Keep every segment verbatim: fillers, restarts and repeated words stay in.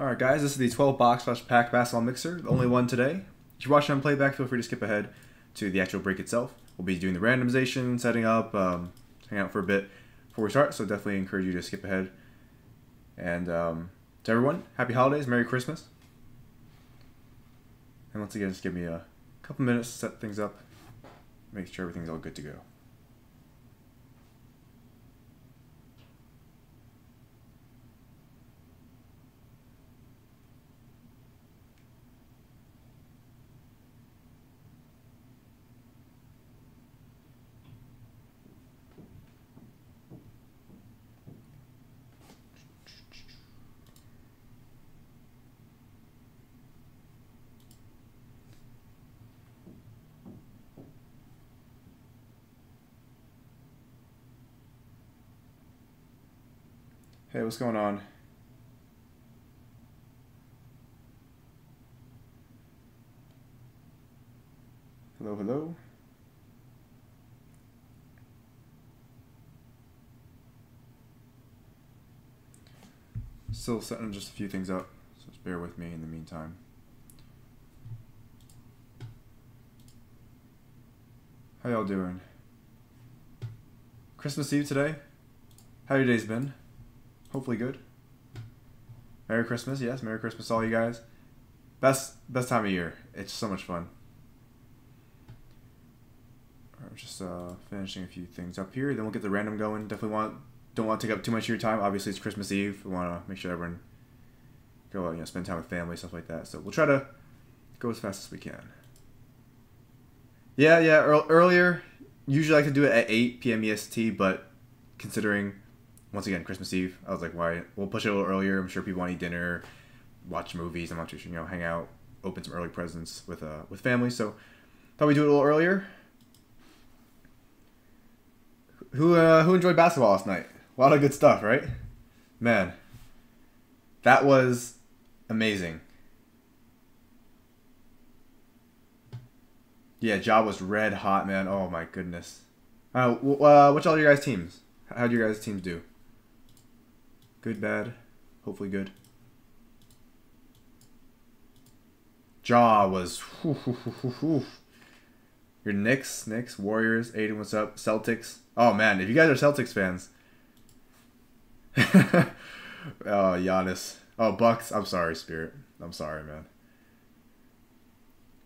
Alright guys, this is the twelve box slash pack basketball mixer, the only one today. If you're watching on playback, feel free to skip ahead to the actual break itself. We'll be doing the randomization, setting up, um, hang out for a bit before we start, so definitely encourage you to skip ahead. And um, to everyone, happy holidays, Merry Christmas. And once again, just give me a couple minutes to set things up, make sure everything's all good to go. Hey, what's going on? Hello, hello. Still setting just a few things up, so just bear with me in the meantime. How y'all doing? Christmas Eve today? How your day's been? Hopefully good. Merry Christmas, yes, Merry Christmas all you guys. Best best time of year. It's so much fun. Alright, just uh, finishing a few things up here, then we'll get the random going. Definitely want don't want to take up too much of your time. Obviously it's Christmas Eve. We wanna make sure everyone go out, you know, spend time with family, stuff like that. So we'll try to go as fast as we can. Yeah, yeah, ear earlier. Usually I like to do it at eight P M E S T, but considering once again, Christmas Eve, I was like, why? We'll push it a little earlier. I'm sure people want to eat dinner, watch movies. I'm not too sure, you know, hang out, open some early presents with uh with family. So, thought we'd do it a little earlier. Who uh, who enjoyed basketball last night? A lot of good stuff, right? Man, that was amazing. Yeah, Ja was red hot, man. Oh my goodness. Uh, uh what's all your guys' teams? How'd your guys' teams do? Good, bad, hopefully good. Ja was. Whoo, whoo, whoo, whoo. Your Knicks, Knicks, Warriors, Aiden, what's up? Celtics. Oh man, if you guys are Celtics fans. Oh, Giannis. Oh, Bucks. I'm sorry, Spirit. I'm sorry, man.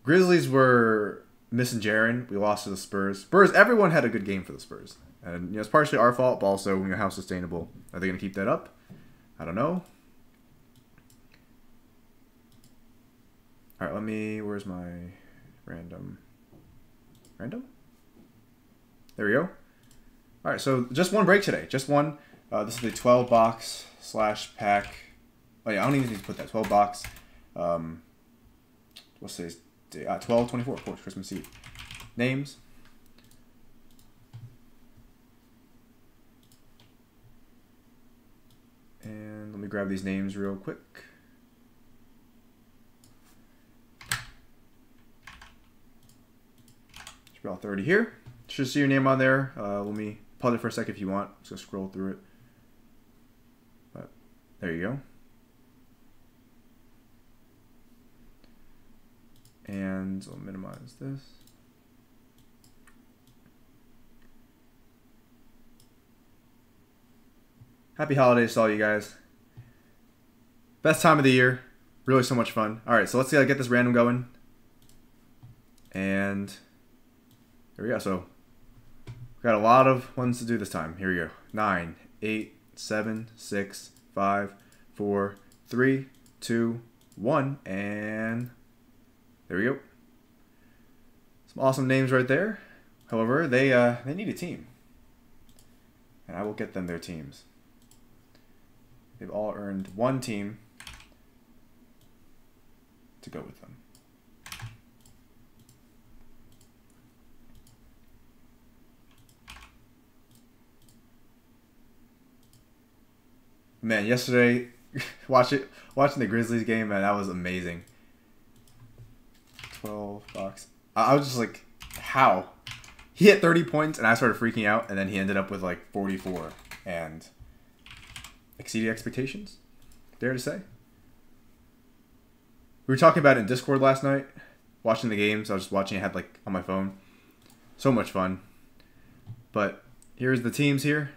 Grizzlies were missing Jaren. We lost to the Spurs. Spurs. Everyone had a good game for the Spurs. And you know, it's partially our fault, but also you know, how sustainable. Are they going to keep that up? I don't know. All right, let me... Where's my random? Random? There we go. All right, so just one break today. Just one. Uh, this is the twelve box slash pack. Oh, yeah, I don't even need to put that. twelve box. Um, what's today's day? Uh, twelve twenty-four, of course, Christmas Eve. Names. And let me grab these names real quick. It's about thirty here. Should see your name on there. Uh, let me pause it for a second if you want. Just scroll through it. But there you go. And I'll minimize this. Happy holidays to all you guys. Best time of the year. Really so much fun. All right, so let's see how to get this random going. And here we go. So we got a lot of ones to do this time. Here we go. Nine, eight, seven, six, five, four, three, two, one, and there we go. Some awesome names right there. However, they uh, they need a team, and I will get them their teams. They've all earned one team to go with them. Man, yesterday, watch it, watching the Grizzlies game, man, that was amazing. twelve bucks. I was just like, how? He hit thirty points, and I started freaking out, and then he ended up with like forty-four, and... exceeded expectations, dare to say. we were talking about it in Discord last night, watching the games. I was just watching it, had like on my phone. So much fun. But here's the teams here.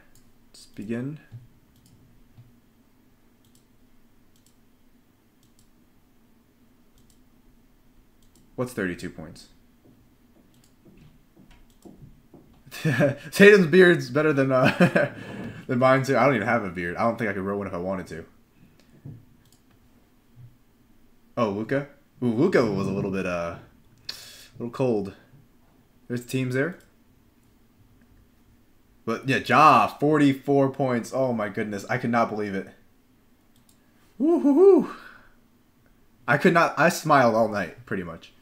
Let's begin. What's thirty-two points? Tatum's beard's better than uh, than mine too. I don't even have a beard. I don't think I could grow one if I wanted to. Oh, Luka. Ooh, Luka was a little bit uh, a little cold. There's the teams there. But yeah, Ja, forty-four points. Oh my goodness, I could not believe it. Woo hoo hoo! I could not. I smiled all night, pretty much.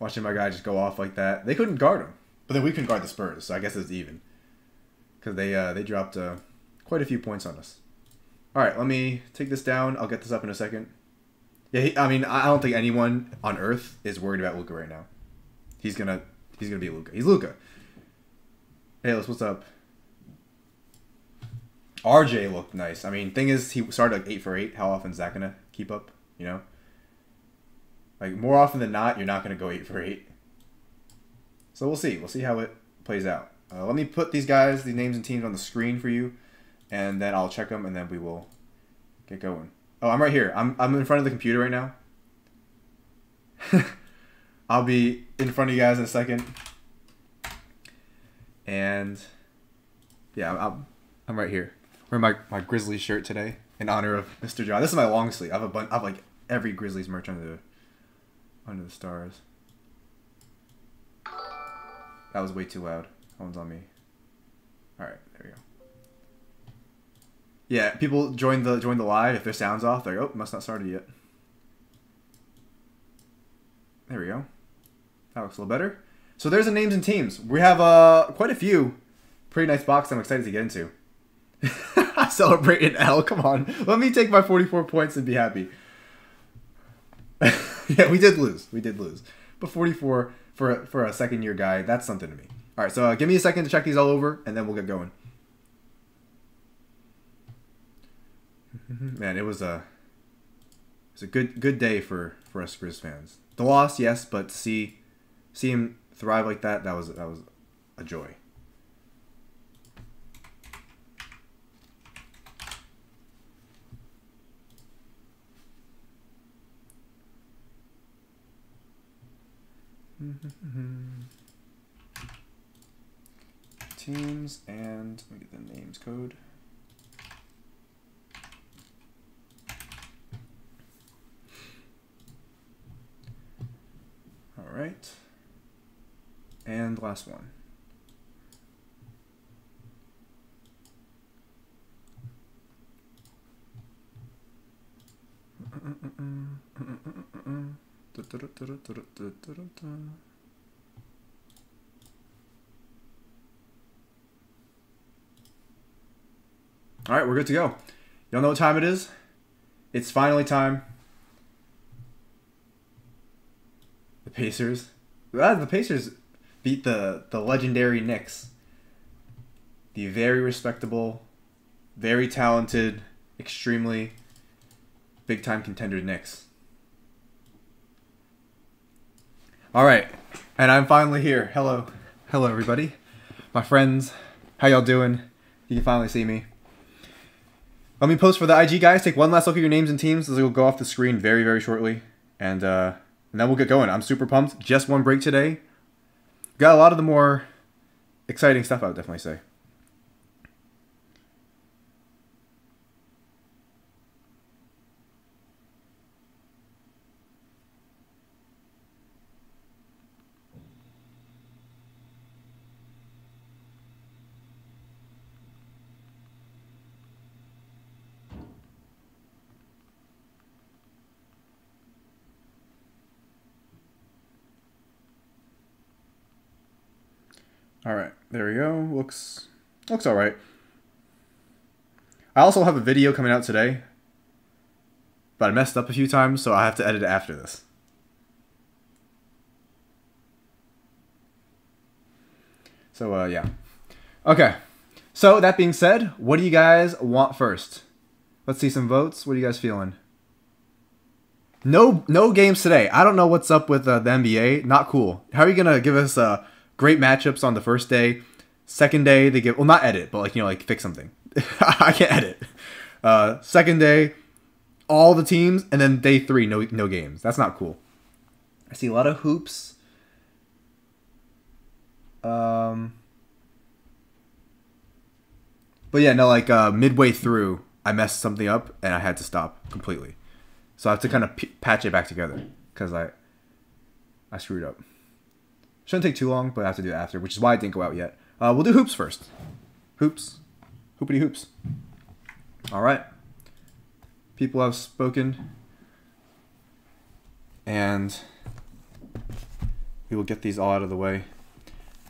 Watching my guy just go off like that. They couldn't guard him. But then we couldn't guard the Spurs, so I guess it's even. Because they uh, they dropped uh, quite a few points on us. All right, let me take this down. I'll get this up in a second. Yeah, he, I mean, I don't think anyone on Earth is worried about Luka right now. He's gonna he's gonna be Luka. He's Luka. Hey, what's up? R J looked nice. I mean, thing is, he started like eight for eight. How often is that gonna keep up? You know, like more often than not, you're not gonna go eight for eight. So we'll see. We'll see how it plays out. Uh, let me put these guys, these names and teams on the screen for you, and then I'll check them, and then we will get going. Oh, I'm right here. I'm, I'm in front of the computer right now. I'll be in front of you guys in a second. And, yeah, I'm, I'm right here. I'm wearing my, my Grizzlies shirt today in honor of Mister John. This is my long sleeve. I have, a bun I have like, every Grizzlies merch under the, under the stars. That was way too loud. That one's on me. Alright, there we go. Yeah, people join the join the live. If their sound's off, they're like, oh, must not started yet. There we go. That looks a little better. So there's the names and teams. We have uh, quite a few. Pretty nice box I'm excited to get into. I celebrate an L. Come on. Let me take my forty-four points and be happy. Yeah, we did lose. We did lose. But forty-four... For a, for a second-year guy, that's something to me. All right, so uh, give me a second to check these all over, and then we'll get going. Man, it was a it was a good good day for for us Grizz fans. The loss, yes, but to see see him thrive like that, that was that was a joy. Teams and let me get the names code. All right, and last one. All right, we're good to go. Y'all know what time it is? It's finally time. The Pacers. Ah, the Pacers beat the, the legendary Knicks. The very respectable, very talented, extremely big-time contender Knicks. All right, and I'm finally here. Hello. Hello, everybody. My friends, how y'all doing? You can finally see me. Let me post for the I G, guys. Take one last look at your names and teams. This will go off the screen very, very shortly. And, uh, and then we'll get going. I'm super pumped. Just one break today. Got a lot of the more exciting stuff, I would definitely say. All right, there we go. Looks looks all right. I also have a video coming out today, but I messed up a few times, so I have to edit it after this. So, uh, yeah. Okay, so that being said, what do you guys want first? Let's see some votes. What are you guys feeling? No, no games today. I don't know what's up with uh, the N B A. Not cool. How are you gonna give us uh, great matchups on the first day, second day? They give well, not edit, but like you know, like fix something. I can't edit. Uh, second day, all the teams, and then day three, no, no games. That's not cool. I see a lot of hoops. Um, but yeah, no, like uh, midway through, I messed something up and I had to stop completely. So I have to kind of p patch it back together because I I screwed up. Shouldn't take too long, but I have to do it after, which is why I didn't go out yet. Uh, we'll do hoops first. Hoops. Hoopity hoops. All right. People have spoken. And we will get these all out of the way.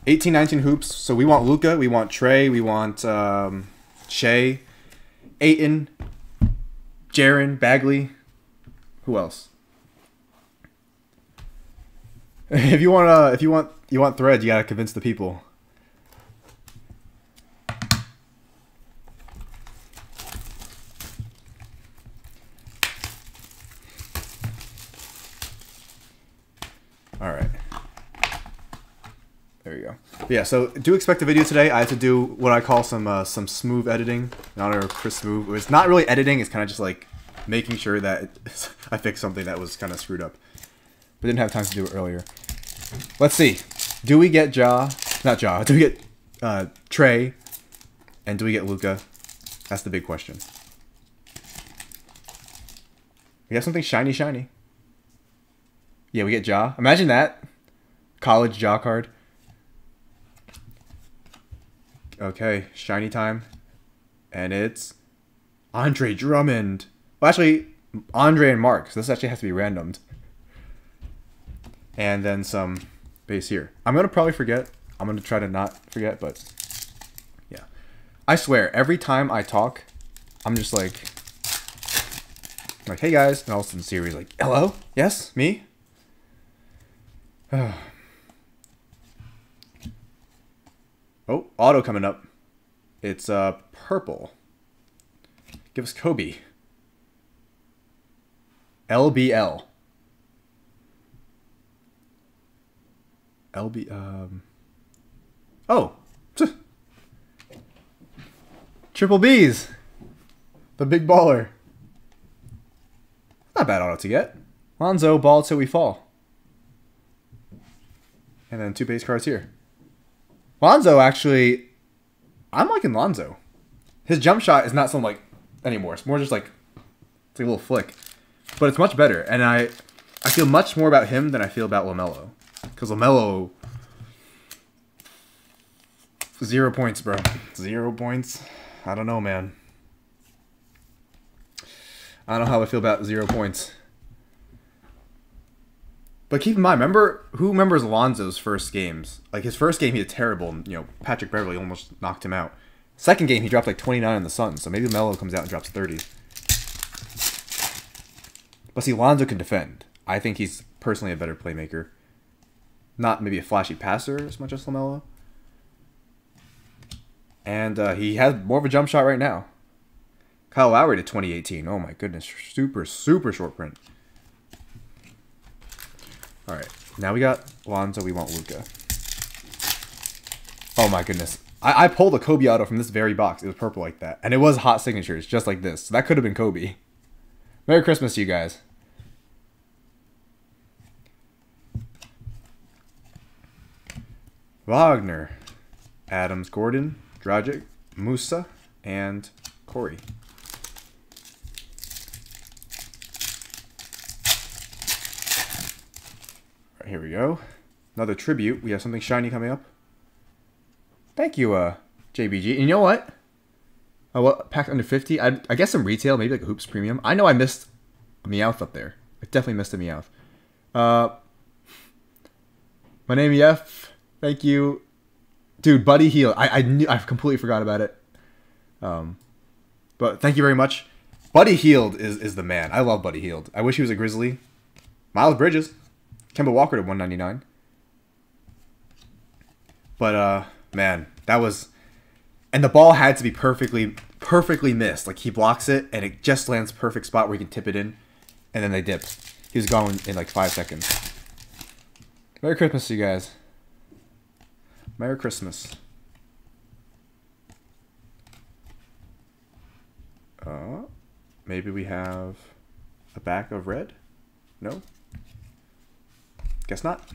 eighteen nineteen hoops. So we want Luka. We want Trae. We want um, Shai. Ayton. Jaren. Bagley. Who else? If you want, uh, if you want, you want thread. You gotta convince the people. All right. There you go. But yeah. So do expect a video today. I had to do what I call some uh, some smooth editing, in honor of Chris Smooth. It's not really editing. It's kind of just like making sure that it, I fixed something that was kind of screwed up. But didn't have time to do it earlier. Let's see. Do we get Ja? Not Ja. Do we get uh, Trae? And do we get Luka? That's the big question. We have something shiny, shiny. Yeah, we get Ja. Imagine that. College Ja card. Okay, shiny time. And it's Andre Drummond. Well, actually, Andre and Mark. So this actually has to be randomed. And then some base here. I'm going to probably forget. I'm going to try to not forget, but yeah. I swear, every time I talk, I'm just like, I'm like, hey guys. And all of a sudden, Siri's like, hello? Yes? Me? Oh, auto coming up. It's uh, purple. Give us Kobe. L B L. L B, um... Oh! Tch. Triple B's! The big baller. Not bad auto to get. Lonzo, ball till we fall. And then two base cards here. Lonzo, actually... I'm liking Lonzo. His jump shot is not something like... anymore. It's more just like... it's like a little flick. But it's much better, and I I feel much more about him than I feel about LaMelo. Because LaMelo... Zero points, bro. Zero points? I don't know, man. I don't know how I feel about zero points. But keep in mind, remember... who remembers Lonzo's first games? Like, his first game, he did terrible. And, you know, Patrick Beverly almost knocked him out. Second game, he dropped like twenty-nine in the Sun. So maybe LaMelo comes out and drops thirty. But see, Lonzo can defend. I think he's personally a better playmaker. Not maybe a flashy passer as much as LaMelo. And uh, he has more of a jump shot right now. Kyle Lowry to twenty eighteen. Oh my goodness. Super, super short print. All right. Now we got Lonzo. We want Luka. Oh my goodness. I, I pulled a Kobe auto from this very box. It was purple like that. And it was hot signatures just like this. So that could have been Kobe. Merry Christmas to you guys. Wagner, Adams, Gordon, Dragic, Musa, and Corey. All right, here we go. Another tribute. We have something shiny coming up. Thank you, uh, J B G. And you know what? Oh, well, pack under fifty. I, I guess some retail, maybe like a Hoops Premium. I know I missed a Meowth up there. I definitely missed a Meowth. Uh, my name is F. Thank you. Dude, Buddy Heal. I, I knew, I completely forgot about it. Um, but thank you very much. Buddy Healed is, is the man. I love Buddy Healed. I wish he was a Grizzly. Miles Bridges. Kemba Walker to one ninety-nine. But, uh, man, that was... and the ball had to be perfectly, perfectly missed. Like, he blocks it, and it just lands perfect spot where he can tip it in, and then they dip. He was gone in like five seconds. Merry Christmas to you guys. Merry Christmas. Uh, maybe we have a back of red? No? Guess not.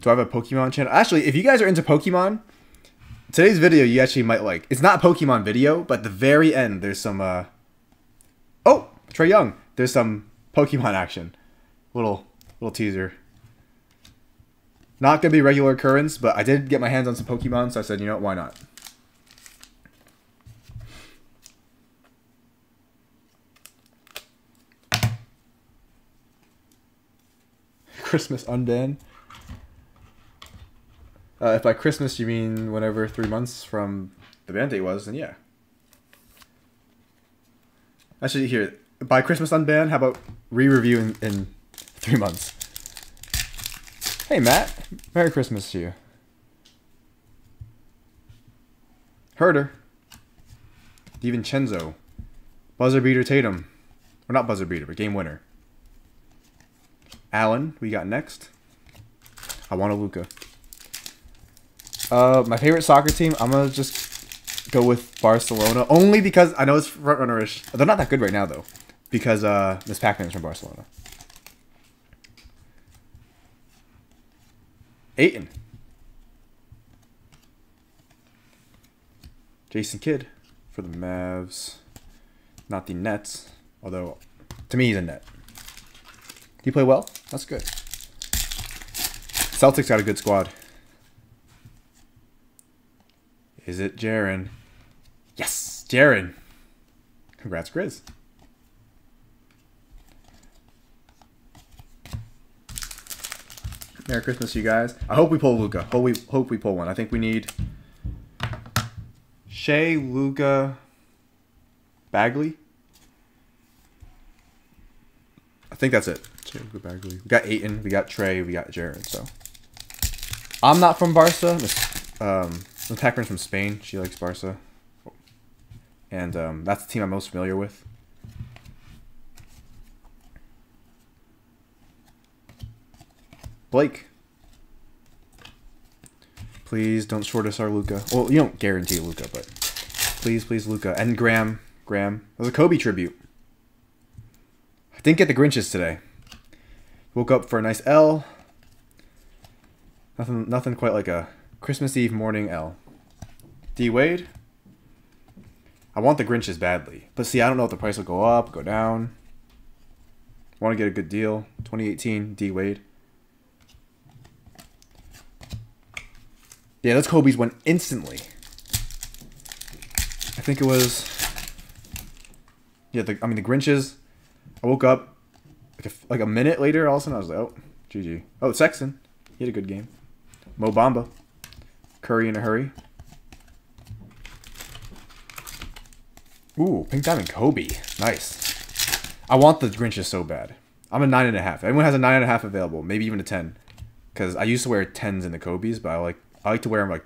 Do I have a Pokemon channel? Actually, if you guys are into Pokemon, today's video you actually might like. It's not a Pokemon video, but at the very end there's some, uh... oh! Trae Young! There's some Pokemon action. Little, little teaser. Not gonna be a regular occurrence, but I did get my hands on some Pokemon, so I said, you know what, why not? Christmas unban. Uh, if by Christmas you mean whenever three months from the ban date was, then yeah. Actually, here, by Christmas unban, how about re-review in, in three months? Hey, Matt. Merry Christmas to you. Herder. DiVincenzo. Buzzer beater Tatum. Or not buzzer beater, but game winner. Allen, we got next. I want a Luka. Uh, my favorite soccer team, I'm going to just go with Barcelona. Only because I know it's front-runner-ish. They're not that good right now, though. Because uh, Miss Pac-Man is from Barcelona. Ayton. Jason Kidd for the Mavs. Not the Nets. Although, to me, he's a net. Do you play well? That's good. Celtics got a good squad. Is it Jaren? Yes, Jaren. Congrats, Grizz. Merry Christmas, you guys. I hope we pull Luka. Hope we hope we pull one. I think we need Shai, Luka, Bagley. I think that's it. Shai, Luka, Bagley. We got Ayton. We got Trae. We got Jaren. So I'm not from Barca. Um. The Pac-Man's from Spain. She likes Barca. And um, that's the team I'm most familiar with. Blake. Please don't short us our Luka. Well, you don't guarantee Luka, but please, please, Luka. And Graham. Graham. That was a Kobe tribute. I didn't get the Grinches today. Woke up for a nice L. Nothing, nothing quite like a Christmas Eve morning L. D. Wade. I want the Grinches badly. But see, I don't know if the price will go up, go down. Want to get a good deal. twenty eighteen, D. Wade. Yeah, those Kobe's went instantly. I think it was... Yeah, the, I mean, the Grinches. I woke up like a, like a minute later. All of a sudden, I was like, oh, G G. Oh, Sexton. He had a good game. Mo Bamba. Curry in a hurry. Ooh, Pink Diamond Kobe. Nice. I want the Grinches so bad. I'm a nine and a half. Everyone has a nine and a half available, maybe even a ten. Because I used to wear tens in the Kobe's, but I like I like to wear them like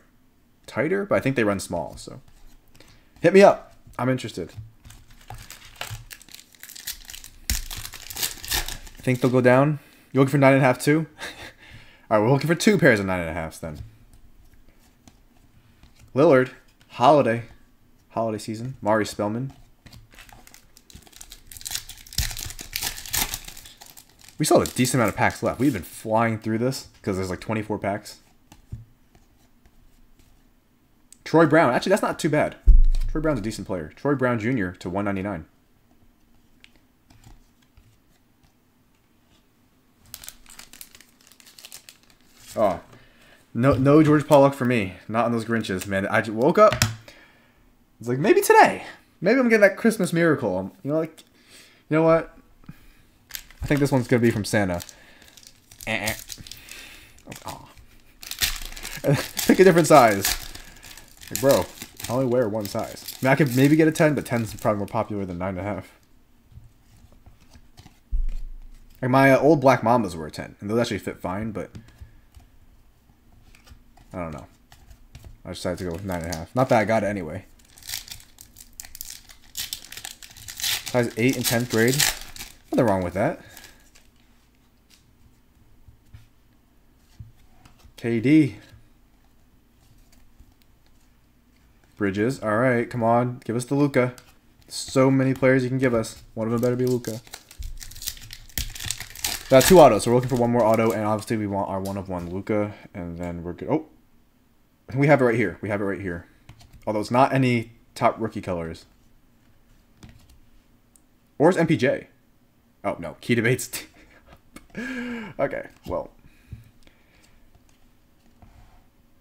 tighter, but I think they run small. So hit me up. I'm interested. I think they'll go down. You looking for nine and a half too? All right, we're looking for two pairs of nine and a halves then. Lillard, Holiday, Holiday season, Mari Spellman. We still have a decent amount of packs left. We've been flying through this because there's like twenty-four packs. Troy Brown. Actually, that's not too bad. Troy Brown's a decent player. Troy Brown Junior to one ninety-nine. Oh. No, no George Pollock for me. Not on those Grinches, man. I just woke up. It's like maybe today, maybe I'm getting that Christmas miracle. You know, like, you know what? I think this one's gonna be from Santa. Eh. Oh. Pick a different size, like, bro. I only wear one size. I mean, I could maybe get a ten, but ten's probably more popular than nine and a half. Like my uh, old Black Mambas were a ten, and those actually fit fine, but. I don't know. I decided to go with nine and a half. Not that I got it anyway. Size eight in tenth grade. Nothing wrong with that. K D. Bridges. All right, come on. Give us the Luka. So many players you can give us. One of them better be Luka. That's two autos. So we're looking for one more auto, and obviously we want our one of one Luka, and then we're good. Oh, we have it right here. We have it right here. Although it's not any top rookie colors. Or it's M P J. Oh no, key debates. Okay, well,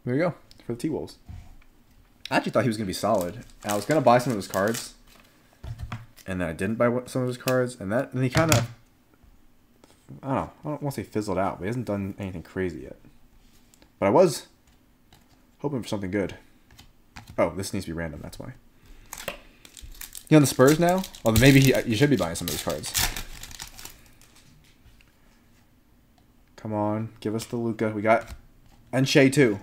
there you go for the T-Wolves. I actually thought he was gonna be solid. I was gonna buy some of his cards, and then I didn't buy some of his cards, and that and he kind of, I don't know, I don't want to say fizzled out, but he hasn't done anything crazy yet. But I was hoping for something good. Oh, this needs to be random. That's why. You on the Spurs now? Well, maybe he, you should be buying some of those cards. Come on, give us the Luka. We got and Shai too.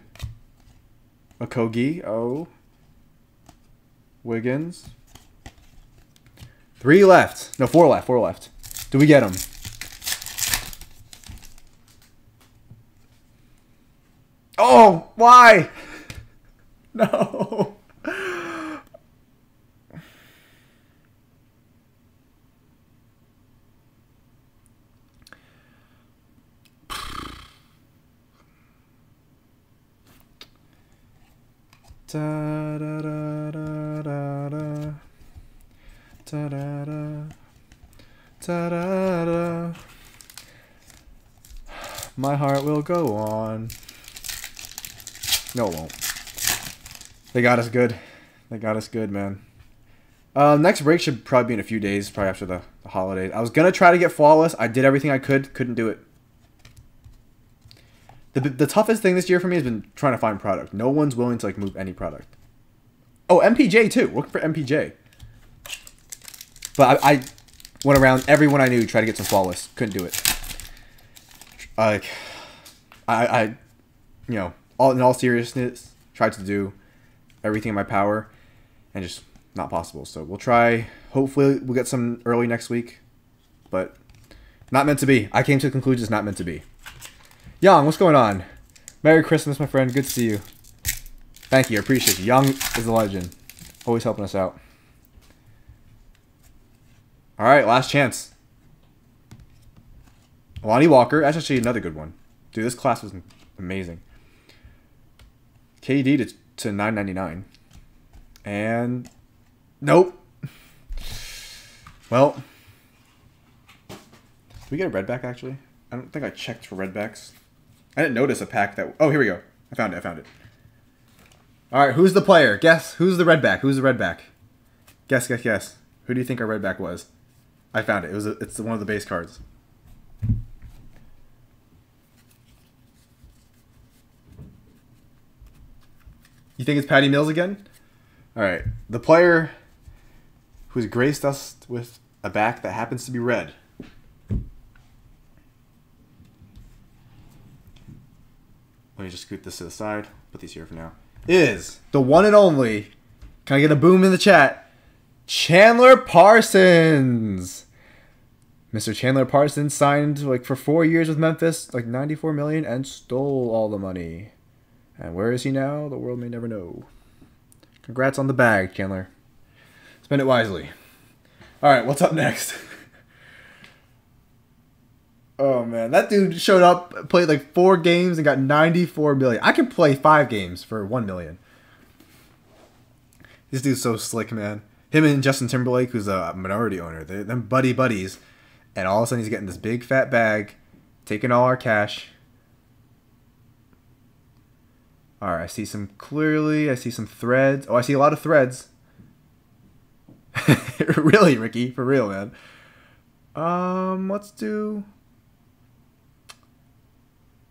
Okogie, oh, Wiggins. Three left. No, four left. Four left. Do we get him? Oh, why? No. Da, da, da, da, da, da. Da, da, da. Da, da, da. My heart will go on. No, it won't. They got us good. They got us good, man. Um, next break should probably be in a few days, probably after the, the holidays. I was going to try to get flawless. I did everything I could. Couldn't do it. The, the toughest thing this year for me has been trying to find product. No one's willing to, like, move any product. Oh, M P J, too. Looking for M P J. But I, I went around everyone I knew trying to get some flawless. Couldn't do it. Like, I, I, you know... All, in all seriousness, tried to do everything in my power, and just not possible. So we'll try. Hopefully, we'll get some early next week, but not meant to be. I came to the conclusion it's not meant to be. Young, what's going on? Merry Christmas, my friend. Good to see you. Thank you. I appreciate you. Young is a legend. Always helping us out. All right, last chance. Lonnie Walker. That's actually another good one. Dude, this class was amazing. K D to, to nine ninety-nine. And nope. Well, did we get a red back actually? I don't think I checked for red backs. I didn't notice a pack that, oh, here we go. I found it, I found it. All right, who's the player? Guess, who's the red back? Who's the red back? Guess, guess, guess. Who do you think our red back was? I found it, it was a, it's one of the base cards. You think it's Patty Mills again? All right. The player who's graced us with a back that happens to be red. Let me just scoot this to the side. Put these here for now. Is the one and only, can I get a boom in the chat? Chandler Parsons. Mister Chandler Parsons signed like for four years with Memphis, like ninety-four million dollars, and stole all the money. And where is he now? The world may never know. Congrats on the bag, Chandler. Spend it wisely. All right, what's up next? Oh, man. That dude showed up, played like four games, and got ninety-four million dollars. I can play five games for one million dollars. This dude's so slick, man. Him and Justin Timberlake, who's a minority owner, they're them buddy buddies. And all of a sudden, he's getting this big, fat bag, taking all our cash. All right, I see some clearly. I see some threads. Oh, I see a lot of threads. Really, Ricky? For real, man. Um, let's do...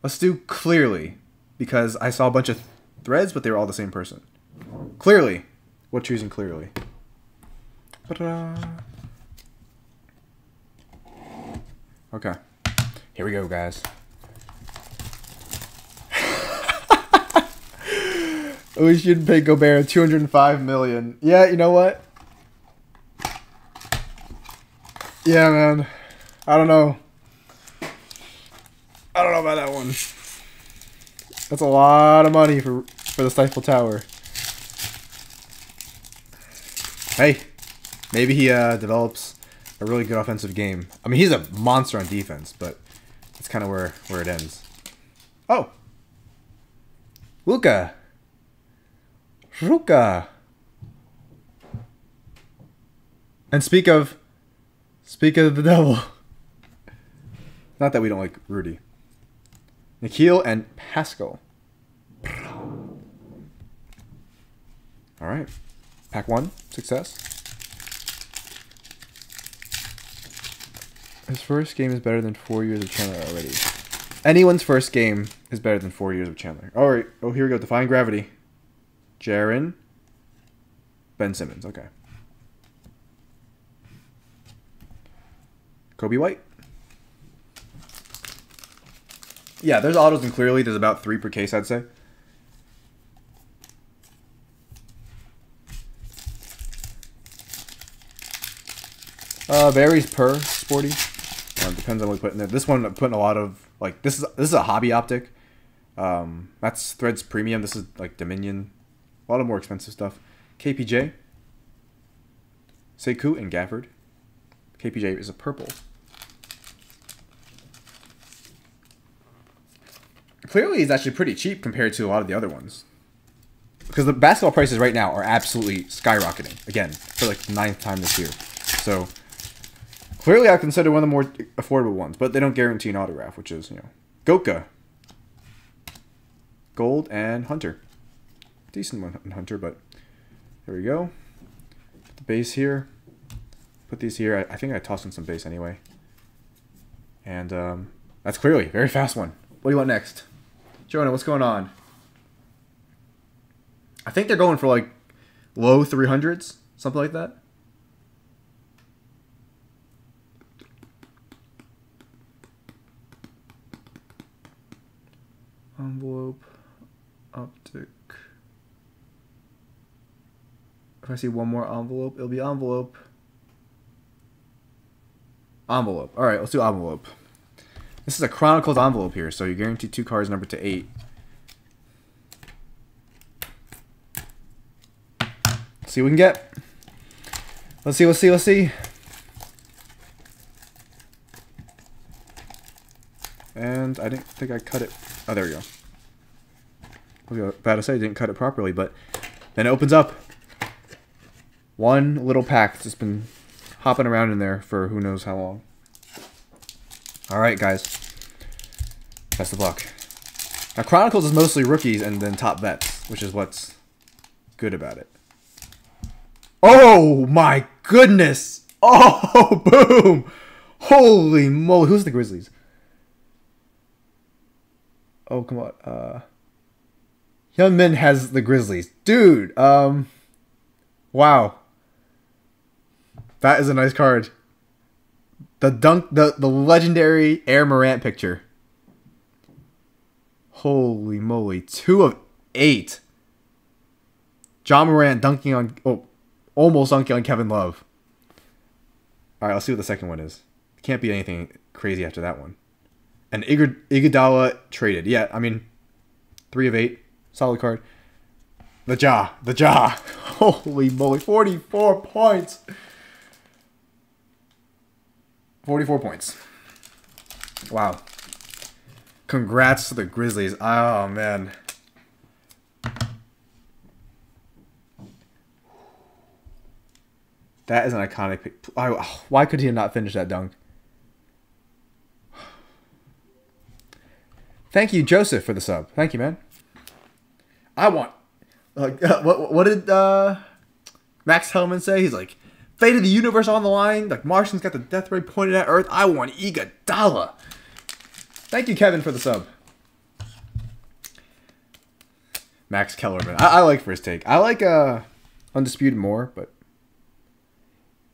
Let's do clearly, because I saw a bunch of threads, but they were all the same person. Clearly. We're choosing clearly. Okay. Here we go, guys. We should pay Gobert two hundred five million dollars. Yeah, you know what? Yeah, man. I don't know. I don't know about that one. That's a lot of money for for the Stifle Tower. Hey, maybe he uh, develops a really good offensive game. I mean, he's a monster on defense, but that's kind of where where it ends. Oh, Luka, Luka. And speak of, speak of the devil. Not that we don't like Rudy. Nikeil and Pascal. All right. Pack one. Success. His first game is better than four years of Chandler already. Anyone's first game is better than four years of Chandler. All right. Oh, here we go. Defying Gravity. Jaren. Ben Simmons. Okay. Kobe White. Yeah, there's autos and clearly there's about three per case, I'd say. Uh, varies per sporty. Um, depends on what we put in there. This one I'm putting a lot of, like, this is this is a hobby optic. Um, that's Threads Premium. This is like Dominion. A lot of more expensive stuff. K P J. Sekou and Gafford. K P J is a purple. Clearly, it's actually pretty cheap compared to a lot of the other ones. Because the basketball prices right now are absolutely skyrocketing. Again, for like the ninth time this year. So, clearly I consider one of the more affordable ones. But they don't guarantee an autograph, which is, you know. Goka. Gold and Hunter. Decent one in Hunter, but there we go. Put the base here. Put these here. I, I think I tossed in some base anyway. And um, that's clearly a very fast one. What do you want next? Jonah, what's going on? I think they're going for like low three hundreds, something like that. Envelope, optic. If I see one more envelope, it'll be envelope. Envelope. All right, let's do envelope. This is a Chronicles envelope here, so you're guaranteed two cards numbered to eight. Let's see what we can get. Let's see, let's see, let's see. And I didn't think I cut it. Oh, there we go. I was about to say I didn't cut it properly, but then it opens up. One little pack that's just been hopping around in there for who knows how long. All right, guys. Best of luck. Now, Chronicles is mostly rookies and then top vets, which is what's good about it. Oh, my goodness. Oh, boom. Holy moly. Who's the Grizzlies? Oh, come on. Uh, Young Min has the Grizzlies. Dude. Um, wow. That is a nice card. The dunk, the, the legendary Ja Morant picture. Holy moly. Two of eight. Ja Morant dunking on, oh, almost dunking on Kevin Love. All right, let's see what the second one is. Can't be anything crazy after that one. And Iguodala traded. Yeah, I mean, three of eight. Solid card. The Ja. The Ja. Holy moly. forty-four points. forty-four points. Wow. Congrats to the Grizzlies. Oh, man. That is an iconic pick. Oh, why could he not finish that dunk? Thank you, Joseph, for the sub. Thank you, man. I want... Uh, what, what did uh, Max Hellman say? He's like... Fate of the universe on the line. Like Martian's got the death ray pointed at Earth. I want Iguodala. Thank you, Kevin, for the sub. Max Kellerman. I, I like first take. I like uh, Undisputed more, but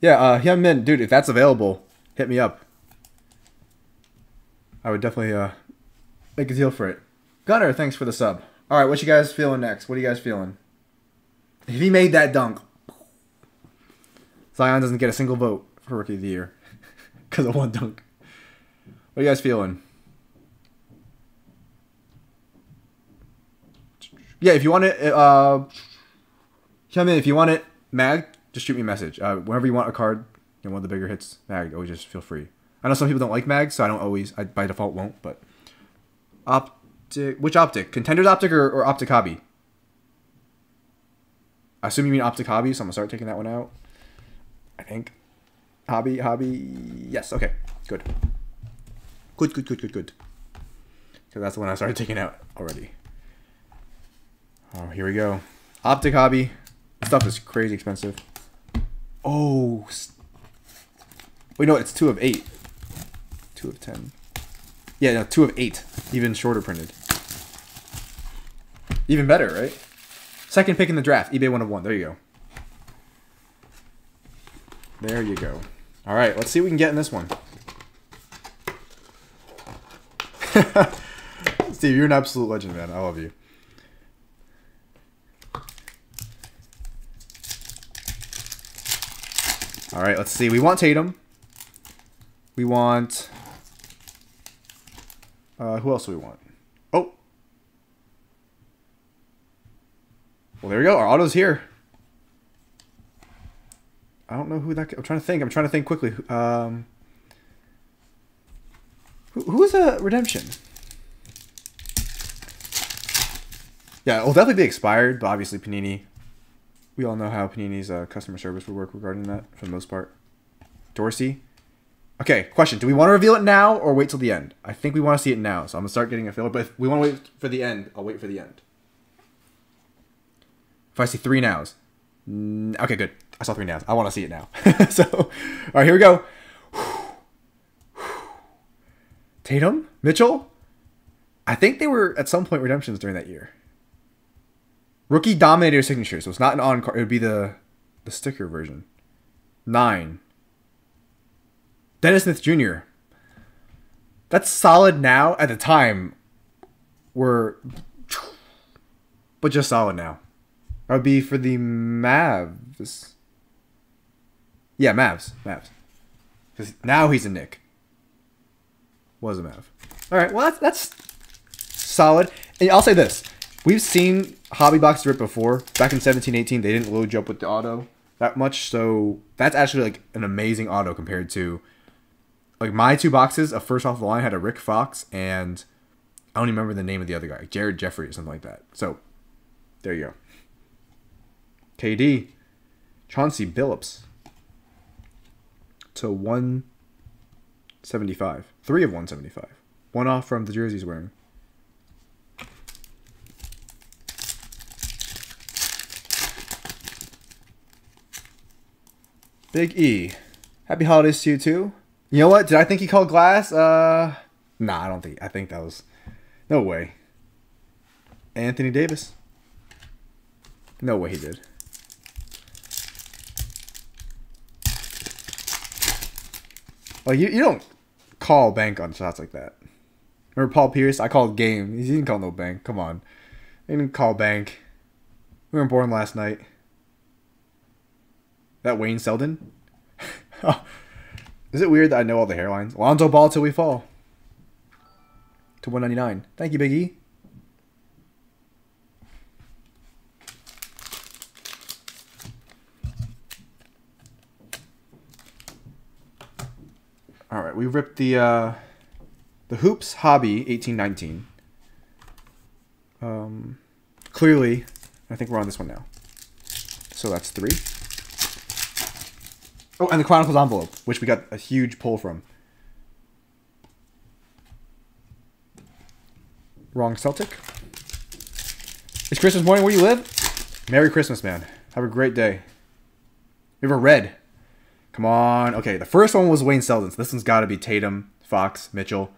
yeah, uh, Hyun Min, dude. If that's available, hit me up. I would definitely uh, make a deal for it. Gunner, thanks for the sub. All right, what you guys feeling next? What are you guys feeling? If he made that dunk. Zion doesn't get a single vote for Rookie of the Year. because of one dunk. What are you guys feeling? Yeah, if you want it, uh, come in. If you want it, mag, just shoot me a message. Uh, whenever you want a card and one of the bigger hits, mag, always just feel free. I know some people don't like mags, so I don't always, I by default won't, but. Optic, which optic? Contenders optic or, or optic hobby? I assume you mean optic hobby, so I'm gonna start taking that one out. I think. Hobby, hobby, yes, okay, good. Good, good, good, good, good. Because that's the one I started taking out already. Oh, here we go. Optic hobby. This stuff is crazy expensive. Oh. Wait, no, it's two of eight. Two of ten. Yeah, no, two of eight. Even shorter printed. Even better, right? Second pick in the draft. eBay one of one. There you go. There you go. All right, let's see what we can get in this one. Steve, you're an absolute legend, man. I love you. All right, let's see. We want Tatum. We want... Uh, who else do we want? Oh. Well, there we go. Our auto's here. I don't know who that... I'm trying to think. I'm trying to think quickly. Um, who, who is a redemption? Yeah, it'll definitely be expired, but obviously Panini. We all know how Panini's uh, customer service would work regarding that, for the most part. Dorsey. Okay, question. Do we want to reveal it now or wait till the end? I think we want to see it now, so I'm going to start getting a feel. But if we want to wait for the end, I'll wait for the end. If I see three nows. Okay, good. I saw three nows. I want to see it now. So, all right, here we go. Tatum? Mitchell? I think they were, at some point, redemptions during that year. Rookie Dominator Signature, so it's not an on-card. It would be the, the sticker version. Nine. Dennis Smith Junior That's solid now. At the time, were but just solid now. That would be for the Mavs. Yeah, Mavs. Mavs. Because now he's a Knick. Was a Mav. All right, well, that's, that's solid. And I'll say this. We've seen hobby boxes rip before. Back in seventeen eighteen, they didn't load you up with the auto that much. So that's actually like an amazing auto compared to... Like, my two boxes of first off the line had a Rick Fox and I don't even remember the name of the other guy. Like Jared Jeffrey or something like that. So, there you go. K D. Chauncey Billups. To one seventy-five. Three of one seventy-five. One off from the jersey he's wearing. Big E. Happy holidays to you, too. You know what? Did I think he called glass? Uh, nah, I don't think. I think that was... No way. Anthony Davis. No way he did. Like, you, you don't call bank on shots like that. Remember Paul Pierce? I called game. He didn't call no bank. Come on. He didn't call bank. We weren't born last night. That Wayne Selden? Oh. Is it weird that I know all the hairlines? Lonzo Ball till we fall. To one ninety-nine. Thank you, Big E. All right, we ripped the uh, the Hoops Hobby eighteen nineteen. Um, clearly, I think we're on this one now. So that's three. Oh, and the Chronicles envelope, which we got a huge pull from. Wrong Celtic. It's Christmas morning where you live. Merry Christmas, man. Have a great day. We have a red. Come on. Okay, the first one was Wayne Selden. So this one's got to be Tatum, Fox, Mitchell.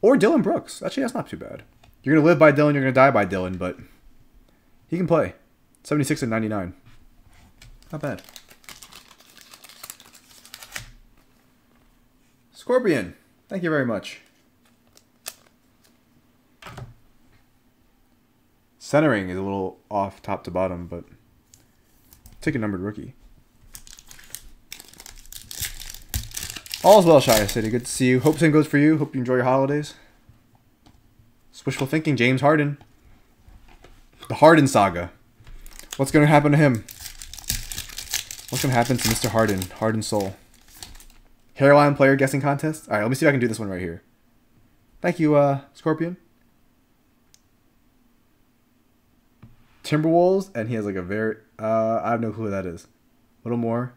Or Dillon Brooks. Actually, that's not too bad. You're going to live by Dillon. You're going to die by Dillon, but he can play. seventy-six and ninety-nine. Not bad. Scorpion, thank you very much. Centering is a little off top to bottom, but take a numbered rookie. All's well, Shai City. Good to see you. Hope same goes for you. Hope you enjoy your holidays. It's wishful thinking. James Harden. The Harden saga. What's going to happen to him? What's going to happen to Mister Harden? Harden soul. Hairline player guessing contest. All right, let me see if I can do this one right here. Thank you, uh, Scorpion. Timberwolves, and he has like a very... Uh, I have no clue who that is. A little more.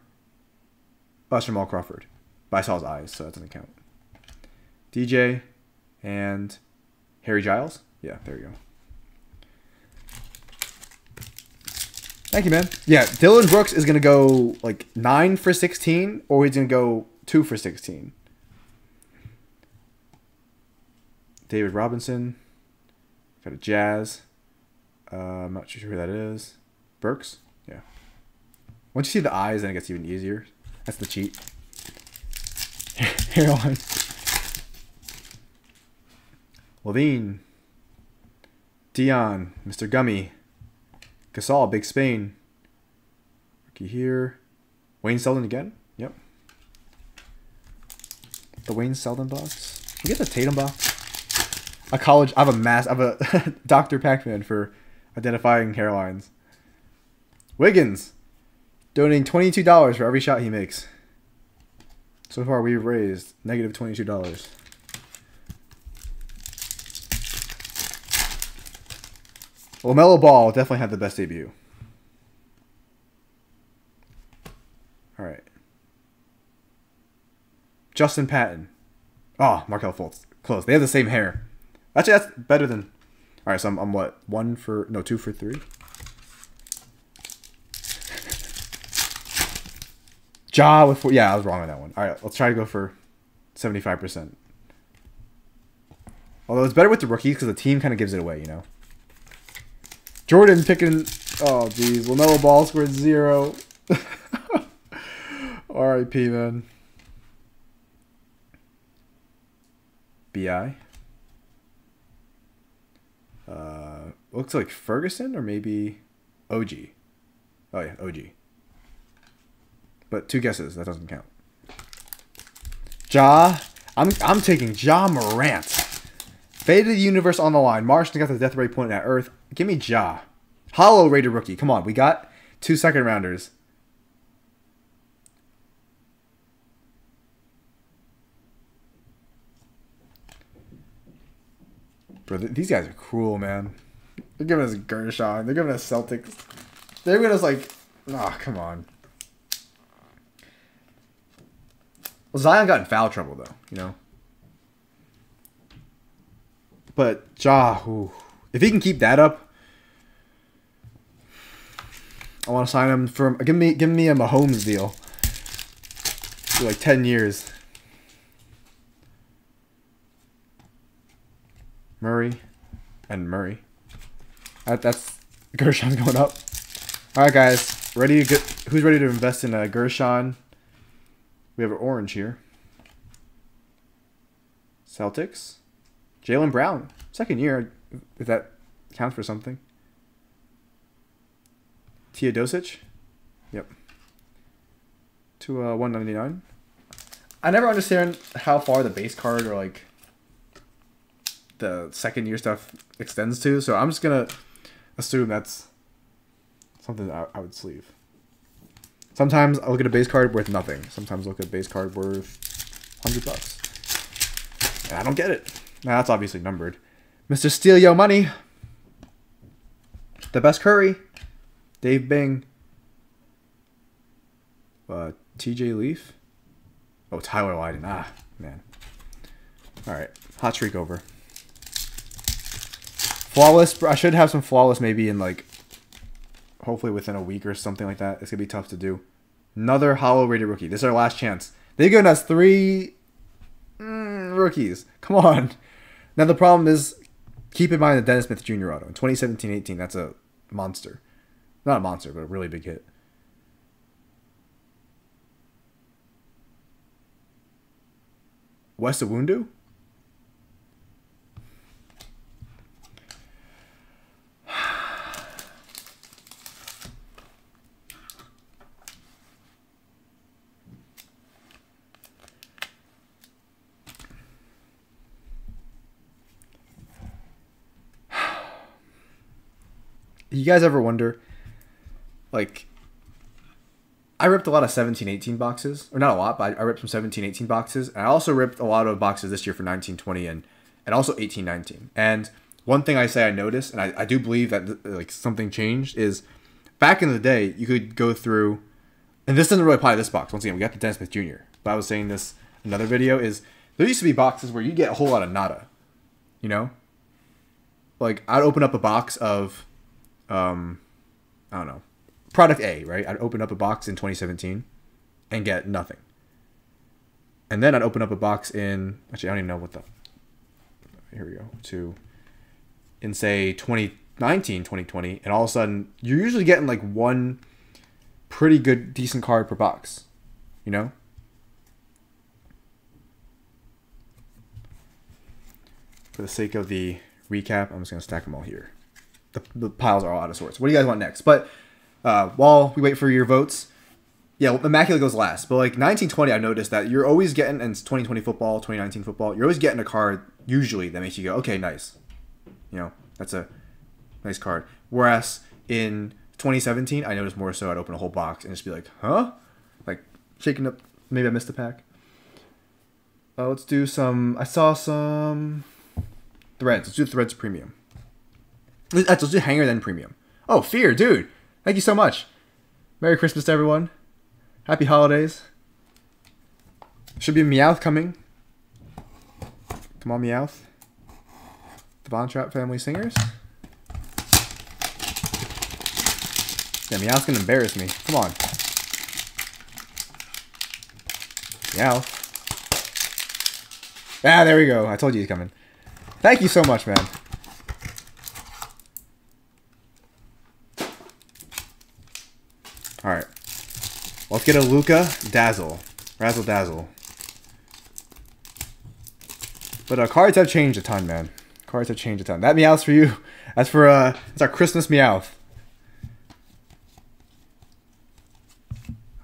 That's Jamal Crawford. But I saw his eyes, so that doesn't count. D J and Harry Giles. Yeah, there you go. Thank you, man. Yeah, Dillon Brooks is going to go like nine for sixteen, or he's going to go two for sixteen. David Robinson. Got a Jazz. Uh, I'm not sure who that is. Burks? Yeah. Once you see the eyes, then it gets even easier. That's the cheat. Hairline. Levine. Dion. Mister Gummy. Gasol. Big Spain. Rookie here. Wayne Selden again? Yep. The Wayne Selden box. Can we get the Tatum box? A college... I have a mass... I have a Doctor Pac-Man for identifying hairlines. Wiggins. Donating twenty-two dollars for every shot he makes. So far, we've raised negative twenty-two dollars. LaMelo Ball definitely had the best debut. All right. Justin Patton. Oh, Markelle Fultz. Close. They have the same hair. Actually, that's better than... All right, so I'm, I'm what? One for... No, two for three. Ja with four. Yeah, I was wrong on that one. All right, let's try to go for seventy-five percent. Although it's better with the rookies because the team kind of gives it away, you know. Jordan picking... Oh, geez. LaMelo Ball scored zero. R I P, man. B I. Uh, looks like Ferguson or maybe O G. Oh, yeah, O G. But two guesses. That doesn't count. Ja. I'm, I'm taking Ja Morant. Fate of the universe on the line. Marston got the death ray pointing at Earth. Give me Ja. Hollow rated rookie. Come on. We got two second rounders. Bro, th these guys are cruel, man. They're giving us Gershon. They're giving us Celtics. They're giving us like... Oh, come on. Well, Zion got in foul trouble, though, you know. But Ja, ooh, if he can keep that up, I want to sign him for... Give me, give me a Mahomes deal for like ten years. Murray and Murray. That, that's Gershon's going up. All right, guys, ready to get? Who's ready to invest in uh, Gershon? We have an orange here. Celtics. Jaylen Brown. Second year, if that counts for something. Teodosic. Yep. To uh, one ninety-nine. I never understand how far the base card or like the second year stuff extends to, so I'm just going to assume that's something that I, I would sleeve. Sometimes I'll look at a base card worth nothing. Sometimes I'll look at a base card worth one hundred bucks. And I don't get it. Now, that's obviously numbered. Mister Steal Yo Money. The best Curry. Dave Bing. Uh, T J Leaf. Oh, Tyler Lydon. Ah, man. All right. Hot streak over. Flawless. I should have some flawless maybe in like... Hopefully within a week or something like that. It's going to be tough to do. Another hollow rated rookie. This is our last chance. They've given us three mm, rookies. Come on. Now the problem is, keep in mind the Dennis Smith Junior auto. In twenty seventeen eighteen, that's a monster. Not a monster, but a really big hit. Wes Iwundu? you guys ever wonder, like, I ripped a lot of seventeen eighteen boxes, or not a lot, but I ripped some seventeen eighteen boxes, and I also ripped a lot of boxes this year for nineteen twenty and and also eighteen nineteen. And one thing I say I noticed, and I, I do believe that like something changed, is back in the day you could go through, and this doesn't really apply to this box. Once again, we got the Dennis Smith Junior But I was saying this in another video is there used to be boxes where you get a whole lot of nada, you know. Like I'd open up a box of, um, I don't know, product A, right? I'd open up a box in twenty seventeen and get nothing. And then I'd open up a box in, actually, I don't even know what the, here we go, to, in say twenty nineteen, twenty twenty, and all of a sudden you're usually getting like one pretty good, decent card per box, you know? For the sake of the recap, I'm just going to stack them all here. The, the piles are all out of sorts. What do you guys want next? But uh, while we wait for your votes, yeah, Immaculate goes last. But like nineteen twenty, I noticed that you're always getting, and it's twenty twenty football, twenty nineteen football, you're always getting a card usually that makes you go, okay, nice. You know, that's a nice card. Whereas in twenty seventeen, I noticed more so I'd open a whole box and just be like, huh? Like shaking up, maybe I missed the pack. Uh, let's do some, I saw some... Threads. Let's do Threads Premium. Let's do Hanger then Premium. Oh, Fear, dude. Thank you so much. Merry Christmas to everyone. Happy holidays. Should be Meowth coming. Come on, Meowth. The Von Trapp Family Singers. Yeah, Meowth's gonna embarrass me. Come on. Meowth. Ah, there we go. I told you he's coming. Thank you so much, man. All right. Let's get a Luka Dazzle. Razzle Dazzle. But uh, cards have changed a ton, man. Cards have changed a ton. That Meowth's for you. That's for, uh, that's our Christmas Meowth.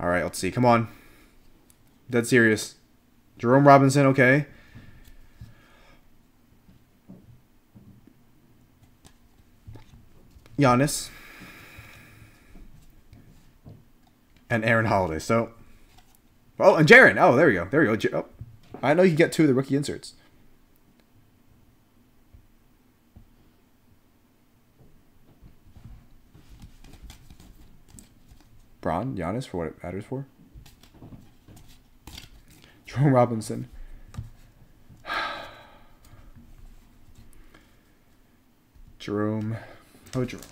All right, let's see. Come on. Dead serious. Jerome Robinson, okay. Giannis and Aaron Holiday. So, oh, and Jaren. Oh, there we go. There we go. J oh, I know you can get two of the rookie inserts. Bron, Giannis, for what it matters for. Jerome Robinson. Jerome. Oh, Jerome.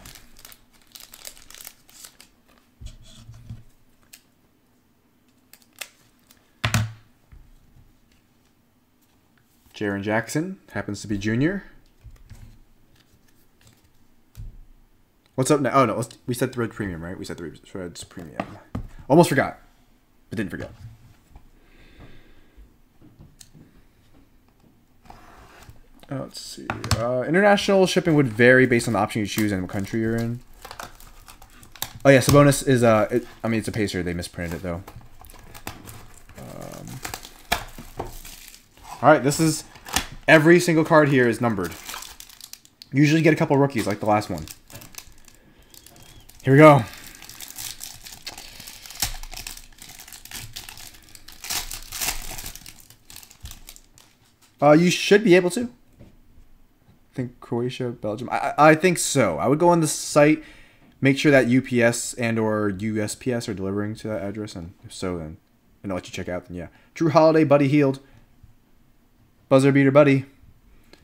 Jaren Jackson happens to be Junior. What's up now? Oh, no. Let's, we said Thread Premium, right? We said Threads Premium. Almost forgot, but didn't forget. Let's see. Uh, international shipping would vary based on the option you choose and what country you're in. Oh yeah, Sabonis is uh, it, I mean it's a Pacer. They misprinted it though. Um, all right, this is every single card here is numbered. Usually get a couple rookies like the last one. Here we go. Uh, you should be able to. I think Croatia, Belgium. I, I think so. I would go on the site, make sure that U P S and or U S P S are delivering to that address, and if so, then and I'll let you check out. Then yeah, Drew Holiday, Buddy Hield, buzzer beater, Buddy,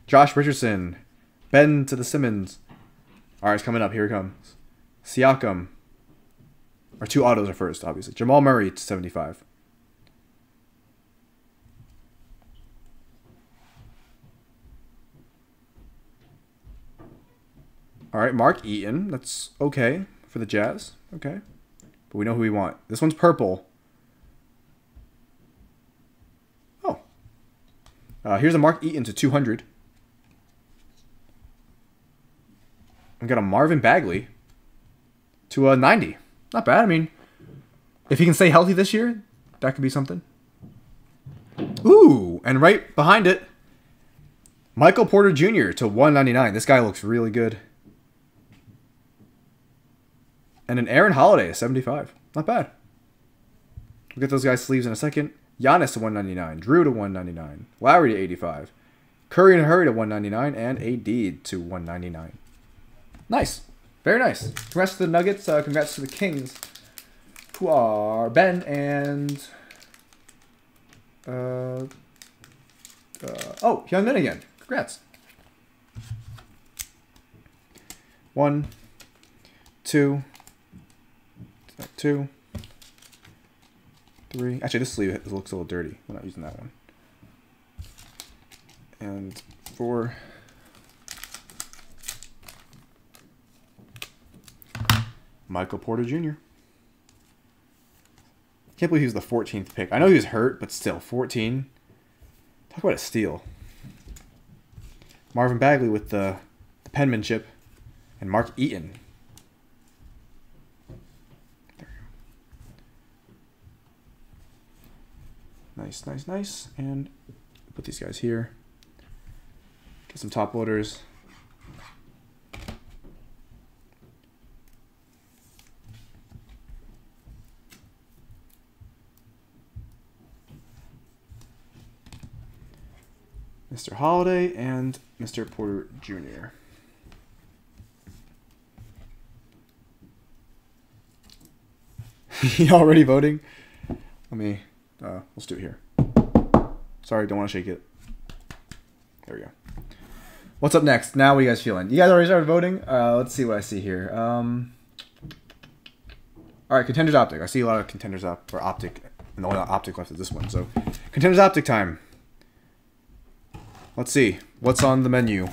Josh Richardson, Ben to the Simmons. All right, it's coming up. Here it comes. Siakam. Our two autos are first, obviously. Jamal Murray to seventy-five. All right, Mark Eaton. That's okay for the Jazz. Okay. But we know who we want. This one's purple. Oh. Uh, here's a Mark Eaton to two hundred. I've got a Marvin Bagley to uh, ninety. Not bad. I mean, if he can stay healthy this year, that could be something. Ooh, and right behind it, Michael Porter Junior to one ninety-nine. This guy looks really good. And an Aaron Holiday at seventy-five. Not bad. We'll get those guys' sleeves in a second. Giannis to one ninety-nine. Drew to one ninety-nine. Lowry to eighty-five. Curry and Hurry to one ninety-nine. And A D to one ninety-nine. Nice. Very nice. Congrats to the Nuggets. Uh, congrats to the Kings, who are Ben and... Uh, uh, oh, Young Men again. Congrats. One, two, two, three. Actually, this sleeve looks a little dirty. We're not using that one. And four. Michael Porter Junior Can't believe he was the fourteenth pick. I know he was hurt, but still, fourteen. Talk about a steal. Marvin Bagley with the, the penmanship. And Mark Eaton. There we go. Nice, nice, nice. And put these guys here. Get some top loaders. Mister Holiday and Mister Porter Junior He already voting? Let me, uh, let's do it here. Sorry, don't want to shake it. There we go. What's up next? Now what are you guys feeling? You guys already started voting? Uh, let's see what I see here. Um, all right, Contenders Optic. I see a lot of Contenders op or Optic, and the only Optic left is this one. So Contenders Optic time. Let's see. What's on the menu?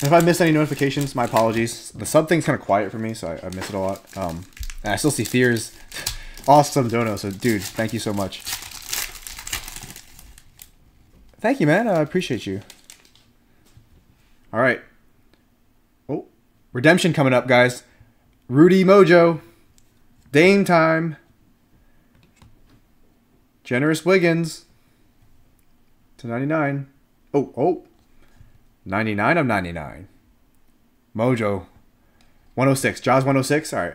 If I missed any notifications, my apologies. The sub thing's kind of quiet for me, so I, I miss it a lot. Um, and I still see Fears. Awesome dono. So, dude, thank you so much. Thank you, man. I appreciate you. All right. Redemption coming up, guys. Rudy Mojo. Dame time. Generous Wiggins. To ninety-nine. Oh, oh. ninety-nine of ninety-nine. Mojo. one oh six. Jaws one oh six. All right.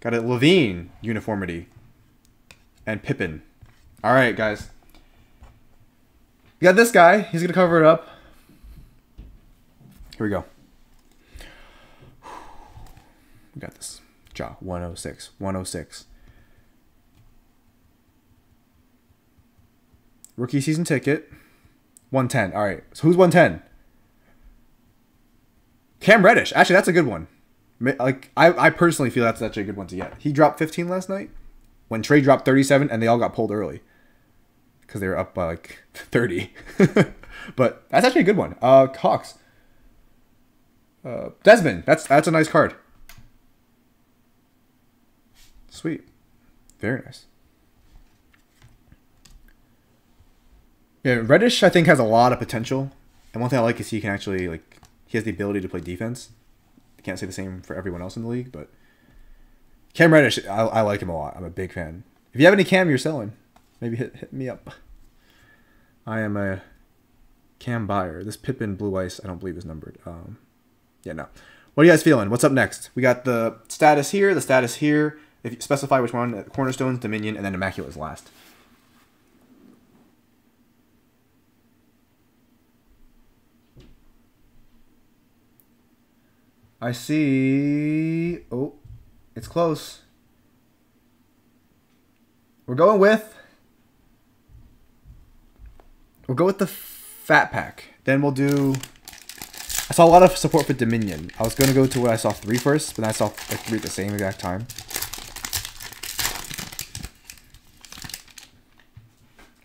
Got it. Levine uniformity. And Pippen. All right, guys. You got this guy. He's going to cover it up. Here we go. We got this. Ja, one oh six, one oh six. Rookie season ticket, one ten. All right, so who's one ten? Cam Reddish. Actually, that's a good one. Like, I, I personally feel that's actually a good one to get. He dropped fifteen last night when Trae dropped thirty-seven, and they all got pulled early because they were up by, like, thirty. But that's actually a good one. Uh, Cox. Uh, Desmond. That's, that's a nice card. Sweet. Very nice. Yeah, Reddish, I think, has a lot of potential. And one thing I like is he can actually, like, he has the ability to play defense. I can't say the same for everyone else in the league, but Cam Reddish, I, I like him a lot. I'm a big fan. If you have any Cam you're selling, maybe hit, hit me up. I am a Cam buyer. This Pippen Blue Ice, I don't believe, is numbered. Um, yeah, no. What are you guys feeling? What's up next? We got the status here, the status here. If you specify which one, Cornerstones, Dominion, and then Immaculate is last. I see... Oh, it's close. We're going with... We'll go with the Fat Pack. Then we'll do... I saw a lot of support for Dominion. I was going to go to what I saw three first, but then I saw like three at the same exact time.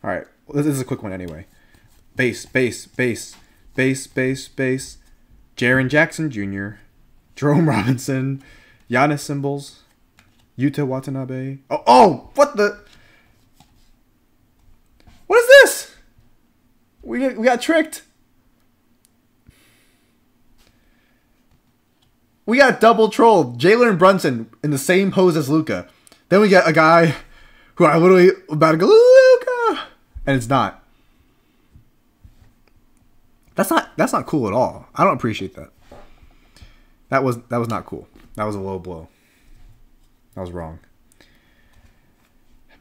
All right, well, this is a quick one anyway. Base, base, base, base, base, base. Jaren Jackson Junior Jerome Robinson. Giannis Symbols. Yuta Watanabe. Oh, oh, what the? What is this? We, we got tricked. We got double trolled. Jalen Brunson in the same pose as Luka. Then we got a guy who I literally about to go, Luka. and it's not. That's not that's not cool at all. I don't appreciate that. That was that was not cool. That was a low blow. That was wrong.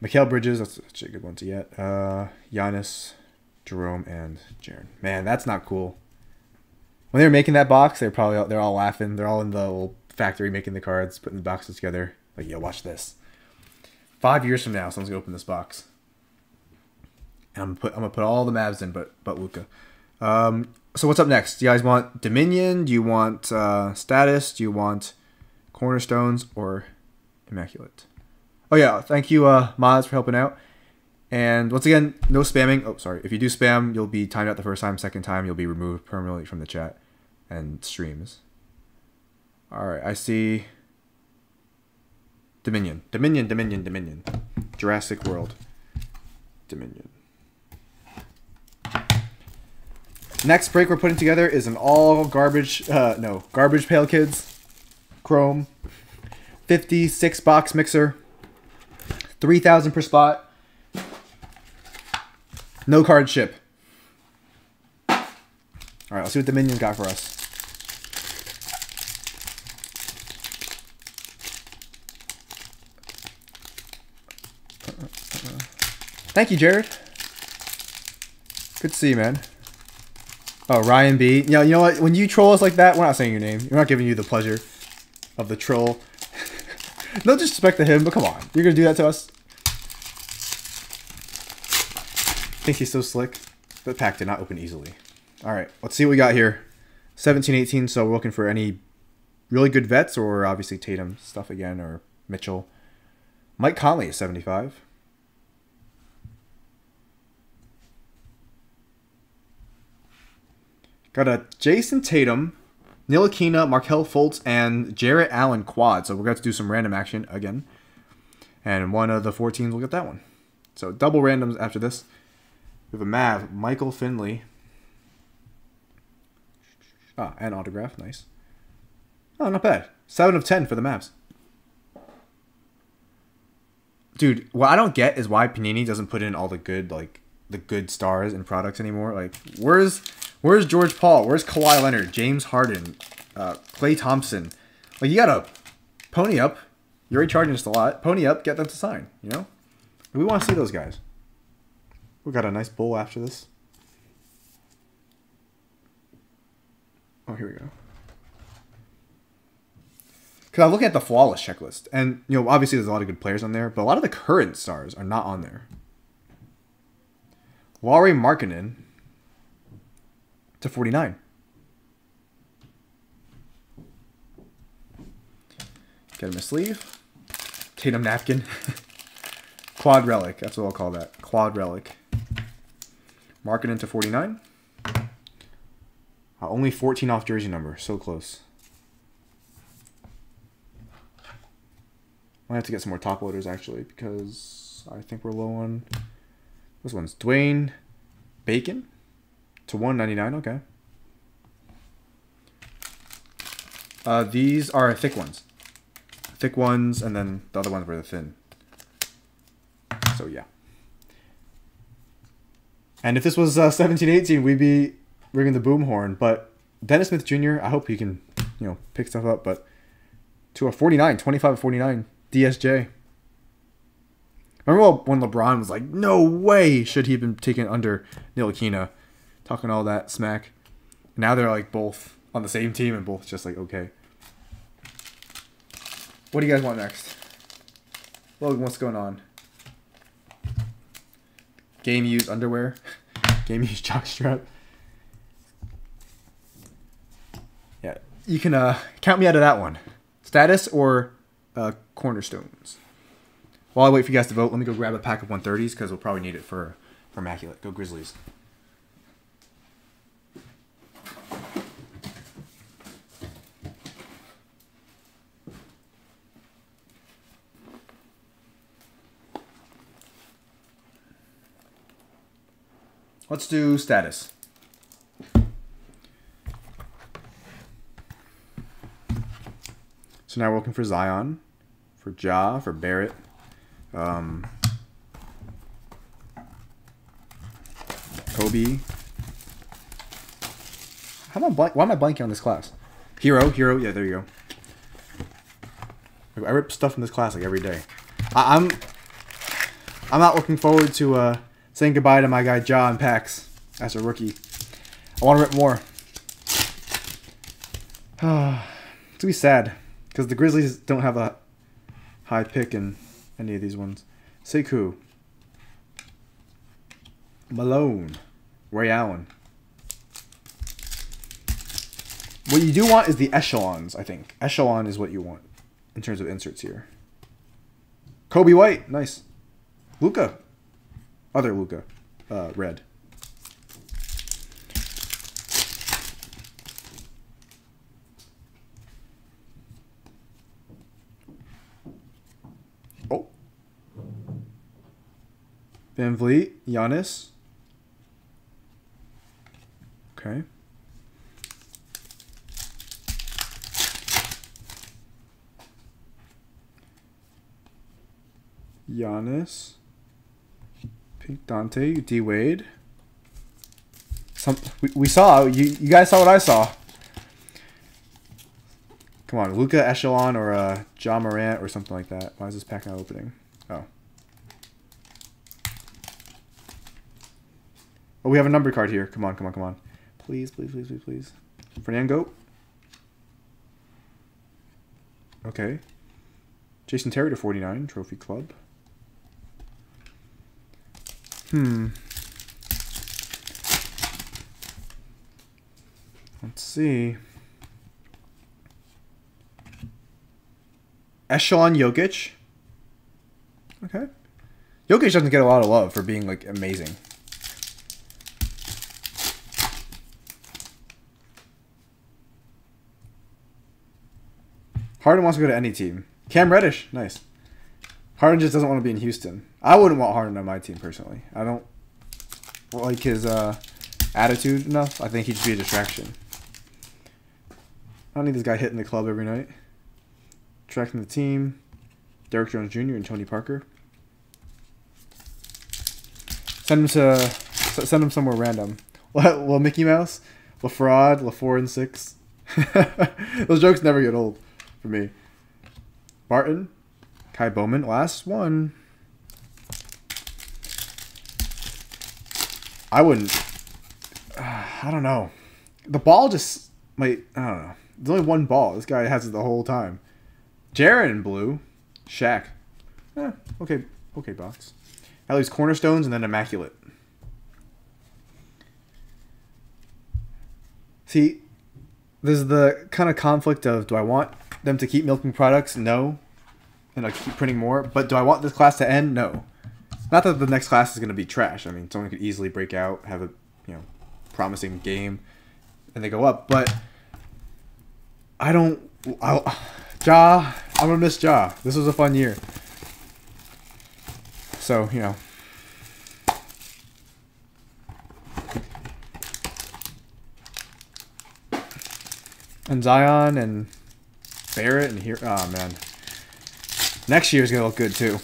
Mikal Bridges, that's actually a good one to get. Uh, Giannis, Jerome, and Jaren. Man, that's not cool. When they were making that box, they're probably all, they're all laughing. They're all in the old factory making the cards, putting the boxes together. Like, yo, watch this. Five years from now, someone's gonna open this box, and I'm gonna put I'm gonna put all the Mavs in, but but Luka. Um, so what's up next? Do you guys want Dominion? Do you want uh, Status? Do you want Cornerstones or Immaculate? Oh yeah, thank you, uh, Mods, for helping out. And once again, no spamming. Oh, sorry. If you do spam, you'll be timed out the first time. Second time, you'll be removed permanently from the chat and streams. All right, I see. Dominion, Dominion, Dominion, Dominion. Jurassic World, Dominion. Next break we're putting together is an all garbage, uh, no, garbage Pale Kids, Chrome, fifty-six box mixer, three thousand per spot, no card ship. All right, let's see what Dominion's got for us. Thank you, Jared. Good to see you, man. Oh, Ryan B. Yeah, you know what? When you troll us like that, we're not saying your name. We're not giving you the pleasure of the troll. No disrespect to him, but come on. You're going to do that to us? I think he's so slick. The pack did not open easily. All right, let's see what we got here. seventeen, eighteen, so we're looking for any really good vets or obviously Tatum stuff again or Mitchell. Mike Conley is seventy-five. Got a Jayson Tatum, Nikola Jokic, Markelle Fultz, and Jarrett Allen quad. So we're going to have to do some random action again. And one of the four teams will get that one. So double randoms after this. We have a Mav, Michael Finley. Ah, and autograph. Nice. Oh, not bad. seven of ten for the Mavs. Dude, what I don't get is why Panini doesn't put in all the good, like, the good stars and products anymore. Like, where's... Where's George Paul? Where's Kawhi Leonard? James Harden? Uh, Klay Thompson? Like, you gotta pony up. You're already charging us a lot. Pony up, get them to sign, you know? We want to see those guys. We got a nice bowl after this. Oh, here we go. Because I'm looking at the flawless checklist. And, you know, obviously there's a lot of good players on there. But a lot of the current stars are not on there. Lauri Markkanen. to forty-nine. Get him a sleeve. Tatum napkin. Quad relic. That's what I'll call that. Quad relic. Mark it into forty-nine. Uh, only fourteen off jersey number. So close. I have to get some more top loaders actually because I think we're low on this one's Dwayne Bacon. to one ninety-nine, okay. Uh, these are thick ones. Thick ones, and then the other ones were the thin. So, yeah. And if this was uh, seventeen eighteen, we'd be ringing the boom horn. But Dennis Smith Junior, I hope he can, you know, pick stuff up. But to a forty-nine, twenty-five of forty-nine, D S J. Remember when LeBron was like, no way should he have been taken under Nikola Jokic. Talking all that smack. Now they're like both on the same team and both just like, okay. What do you guys want next? Logan, what's going on? Game used underwear. Game used jockstrap. Yeah, you can uh, count me out of that one. Status or uh, Cornerstones? While I wait for you guys to vote, let me go grab a pack of one thirties because we'll probably need it for, for Immaculate. Go Grizzlies. Let's do status. So now we're looking for Zion, for Ja, for Barrett. Um, Kobe. How am I blank? Why am I blanking on this class? Hero, Hero. Yeah, there you go. I rip stuff from this class like every day. I, I'm, I'm not looking forward to uh, saying goodbye to my guy Ja and Pax as a rookie. I want to rip more. It's gonna be sad because the Grizzlies don't have a high pick in any of these ones. Sekou, Malone, Ray Allen. What you do want is the echelons, I think. Echelon is what you want in terms of inserts here. Kobe White, nice. Luka, other Luka, uh, red. Van Vliet, Giannis. Okay. Giannis. Pink Dante, D Wade. Some we, we saw you. You guys saw what I saw. Come on, Luka Echelon or uh, Ja Morant or something like that. Why is this pack not opening? Oh. Oh, we have a number card here. Come on, come on, come on. Please, please, please, please, please. Fernando. Okay. Jason Terry to forty-nine. Trophy Club. Hmm. Let's see. Echelon Jokic. Okay. Jokic doesn't get a lot of love for being, like, amazing. Harden wants to go to any team. Cam Reddish, nice. Harden just doesn't want to be in Houston. I wouldn't want Harden on my team, personally. I don't like his uh, attitude enough. I think he'd be a distraction. I don't need this guy hitting the club every night. Tracking the team. Derrick Jones Junior and Tony Parker. Send him to send him somewhere random. Well, Mickey Mouse, LaFraud, LaFour and Six. Those jokes never get old. For me. Barton, Kai Bowman, last one. I wouldn't. Uh, I don't know. The ball just might. I don't know. There's only one ball. This guy has it the whole time. Jaren blue, Shaq. Eh, okay, okay, box. At least cornerstones and then immaculate. See, there's the kind of conflict of do I want them to keep milking products? No. And I keep printing more. But do I want this class to end? No. Not that the next class is going to be trash. I mean, someone could easily break out, have a, you know, promising game, and they go up. But I don't... I'll, Ja, I'm going to miss Ja. This was a fun year. So, you know. And Zion and... Barrett and here, oh man. Next year's gonna look good too.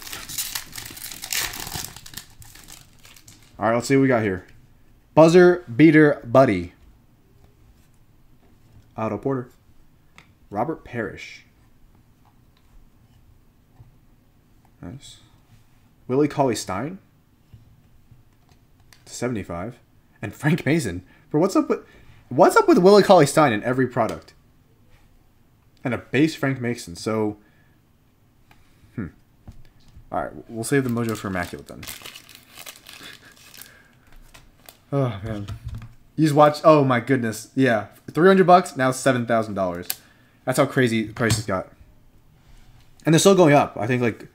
All right, let's see what we got here. Buzzer beater, buddy. Otto Porter, Robert Parrish. Nice. Willie Cauley-Stein to seventy-five, and Frank Mason. For what's up with what's up with Willie Cauley-Stein in every product? And a base Frank Mason, so... Hmm. Alright, we'll save the mojo for Immaculate then. Oh, man. You just watched... Oh, my goodness. Yeah. three hundred bucks, now seven thousand dollars. That's how crazy the prices got. And they're still going up. I think, like...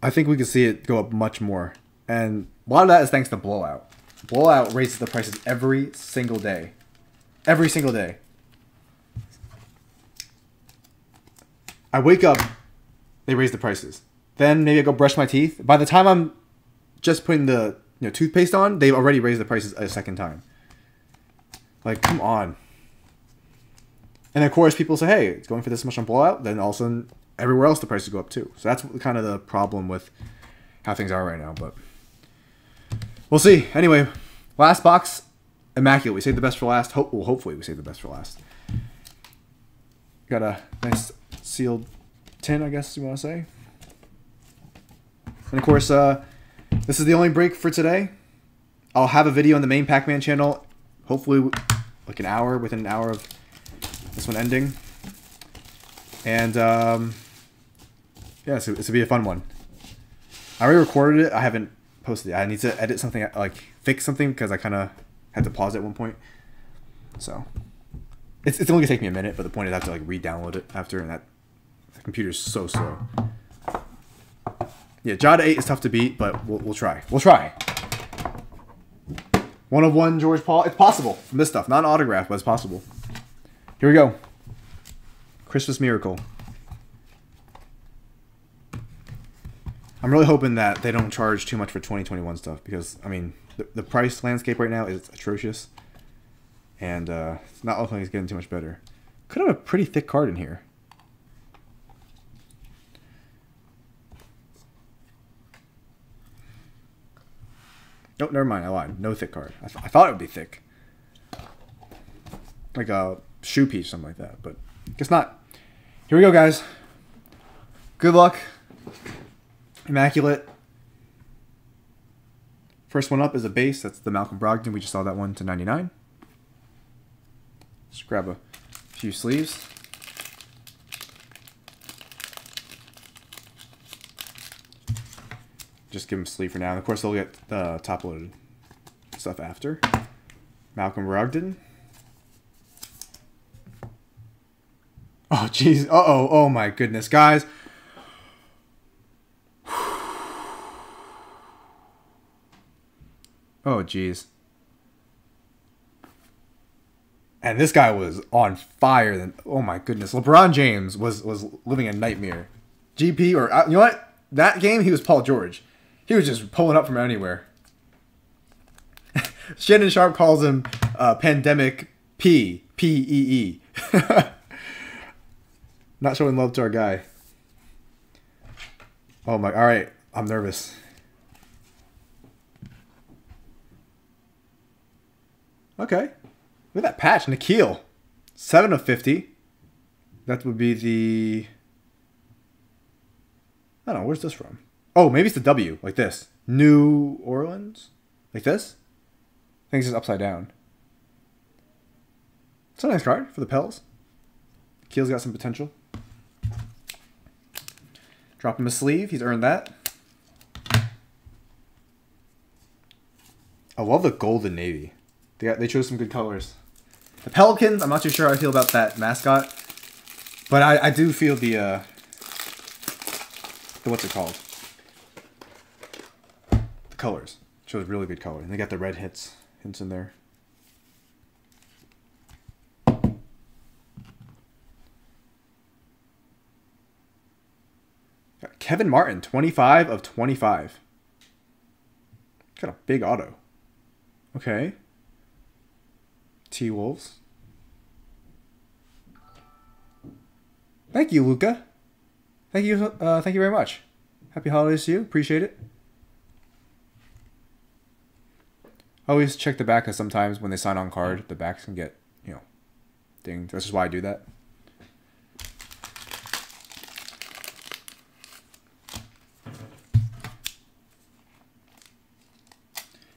I think we can see it go up much more. And a lot of that is thanks to Blowout. Blowout raises the prices every single day. Every single day. I wake up, they raise the prices. Then maybe I go brush my teeth. By the time I'm just putting the you know toothpaste on, they've already raised the prices a second time. Like, come on. And of course, people say, hey, it's going for this much on Blowout. Then all of a sudden, everywhere else, the prices go up too. So that's kind of the problem with how things are right now. But We'll see. Anyway, last box, immaculate. We saved the best for last. Hope, well, hopefully we saved the best for last. Got a nice sealed tin, I guess you want to say. And of course, uh, this is the only break for today. I'll have a video on the main Pac-Man channel, hopefully like an hour, within an hour of this one ending. And um, yeah, so this will be a fun one. I already recorded it. I haven't posted it. I need to edit something, like fix something, because I kind of had to pause at one point. So it's, it's only going to take me a minute, but the point is I have to like re-download it after, and that the computer's so slow. Yeah, Ja eight is tough to beat, but we'll, we'll try. We'll try. One of one, George Paul. It's possible from this stuff. Not an autograph, but it's possible. Here we go. Christmas Miracle. I'm really hoping that they don't charge too much for twenty twenty-one stuff because, I mean, the, the price landscape right now is atrocious. And uh, it's not looking like it's getting too much better. Could have a pretty thick card in here. Nope, never mind. I lied. No thick card. I, th I thought it would be thick. Like a shoe piece, something like that. But guess not. Here we go, guys. Good luck. Immaculate. First one up is a base. That's the Malcolm Brogdon. We just saw that one to ninety-nine. Just grab a few sleeves. Just give them sleep for now. And of course, they'll get the uh, top-loaded stuff after. Malcolm Brogdon. Oh, jeez. Uh-oh. Oh, my goodness, guys. Oh, jeez. And this guy was on fire. Then, oh, my goodness. LeBron James was, was living a nightmare. G P or... You know what? That game, he was Paul George. He was just pulling up from anywhere. Shannon Sharp calls him uh, Pandemic P. P E E. -E. Not showing love to our guy. Oh my, all right. I'm nervous. Okay. Look at that patch. Nikeil. seven of fifty. That would be the... I don't know. Where's this from? Oh, maybe it's the W, like this. New Orleans? Like this? I think it's just upside down. It's a nice card for the Pels. Keel's got some potential. Drop him a sleeve. He's earned that. I love the gold and navy. They, got, they chose some good colors. The Pelicans, I'm not too sure how I feel about that mascot. But I, I do feel the, uh, the... What's it called? Colors. Shows really good color. And they got the red hits hints in there. Got Kevin Martin, twenty-five of twenty-five. Got a big auto. Okay. T-Wolves. Thank you, Luka. Thank you, uh, thank you very much. Happy holidays to you. Appreciate it. I always check the back because sometimes when they sign on card, the backs can get, you know, dinged. That's just why I do that.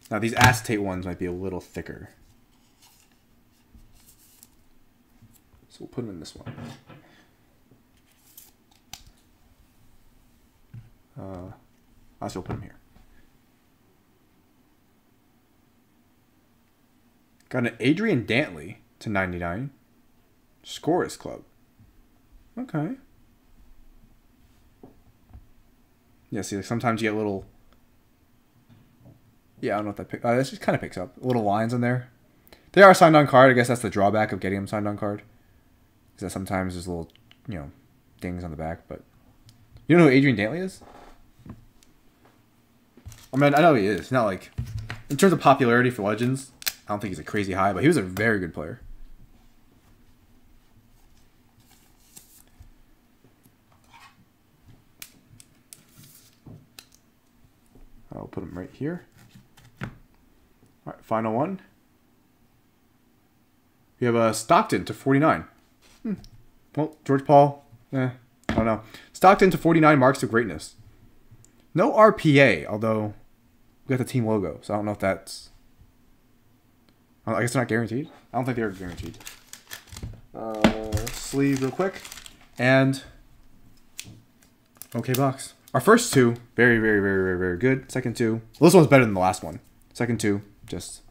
Now these acetate ones might be a little thicker. So we'll put them in this one. Uh, I'll still put them here. Got an Adrian Dantley to ninety-nine. Scorers Club. Okay. Yeah, see, like sometimes you get little... Yeah, I don't know if that pick... Uh, this just kind of picks up. Little lines in there. They are signed on card. I guess that's the drawback of getting them signed on card. Is that sometimes there's little, you know, dings on the back, but... You know who Adrian Dantley is? I mean, I know he is. Not like... In terms of popularity for Legends... I don't think he's a crazy high, but he was a very good player. I'll put him right here. final one. We have uh, Stockton to forty-nine. Hmm. Well, George Paul, eh, I don't know. Stockton to forty-nine marks of greatness. No R P A, although we got the team logo, so I don't know if that's... I guess they're not guaranteed. I don't think they're guaranteed. Uh, sleeve real quick. And... okay, box. Our first two, very, very, very, very, very good. Second two, well, this one's better than the last one. Second two, just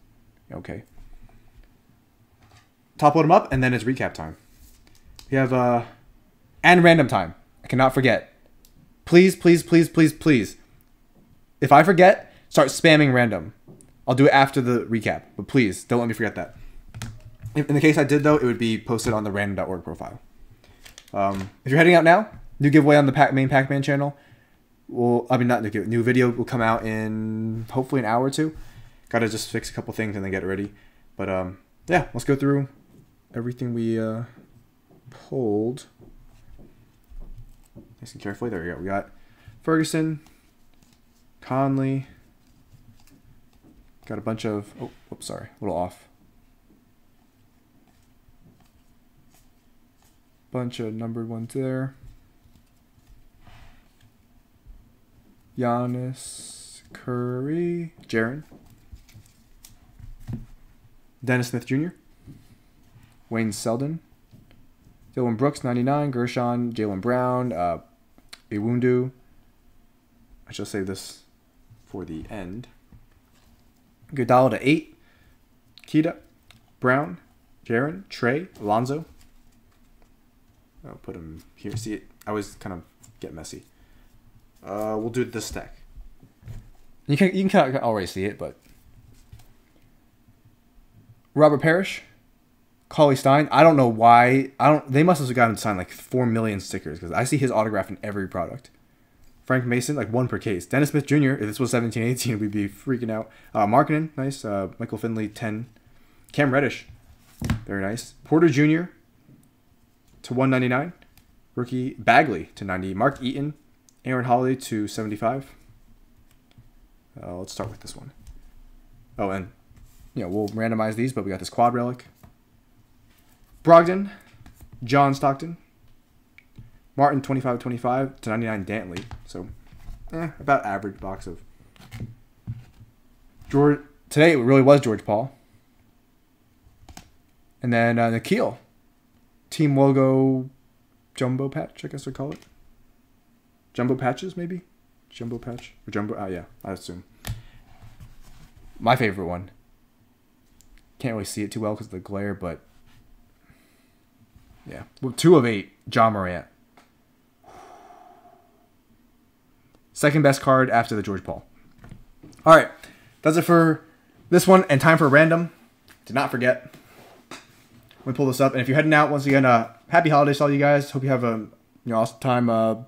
okay. Top load them up, and then it's recap time. We have, uh, and random time. I cannot forget. Please, please, please, please, please. If I forget, start spamming random. I'll do it after the recap, but please, don't let me forget that. In the case I did, though, it would be posted on the random dot org profile. Um, if you're heading out now, new giveaway on the Pac main Pac-Man channel. Well, I mean, not new giveaway. New video will come out in hopefully an hour or two. Gotta just fix a couple things and then get it ready. But, um, yeah, let's go through everything we uh, pulled. Nice and carefully. There we go. We got Ferguson, Conley. Got a bunch of... oh, oops, sorry. A little off. Bunch of numbered ones there. Giannis, Curry, Jaren, Dennis Smith Junior, Wayne Selden, Dillon Brooks, ninety-nine, Gershon, Jaylen Brown, uh, Iwundu. I shall save this for the end. Godala to eight, Kida, Brown, Jaren, Trey, Lonzo. I'll put him here. See, it. I always kind of get messy. Uh, we'll do this stack. You can you can already see it, but Robert Parrish, Cauley Stein. I don't know why. I don't. They must have gotten him to sign like four million stickers because I see his autograph in every product. Frank Mason, like one per case. Dennis Smith Junior If this was seventeen eighteen, we'd be freaking out. Uh, Markkanen, nice. Uh, Michael Finley, ten. Cam Reddish, very nice. Porter Junior to one ninety-nine. Rookie Bagley to ninety. Mark Eaton. Aaron Holiday to seventy-five. Uh, let's start with this one. Oh, and yeah, we'll randomize these, but we got this quad relic. Brogdon, John Stockton, Martin twenty-five twenty-five to ninety-nine Dantley. So, eh, about average box of. George today it really was George Paul. And then uh, Nikeil, team logo, jumbo patch I guess they call it. Jumbo patches, maybe? Jumbo patch? Or jumbo? Oh, yeah. I assume. My favorite one. Can't really see it too well because of the glare, but... yeah. Well, two of eight. Ja Morant. Second best card after the George Paul. All right. That's it for this one. And time for random. Did not forget. Let me pull this up. And if you're heading out, once again, uh, happy holidays to all you guys. Hope you have a you know, awesome time. Uh...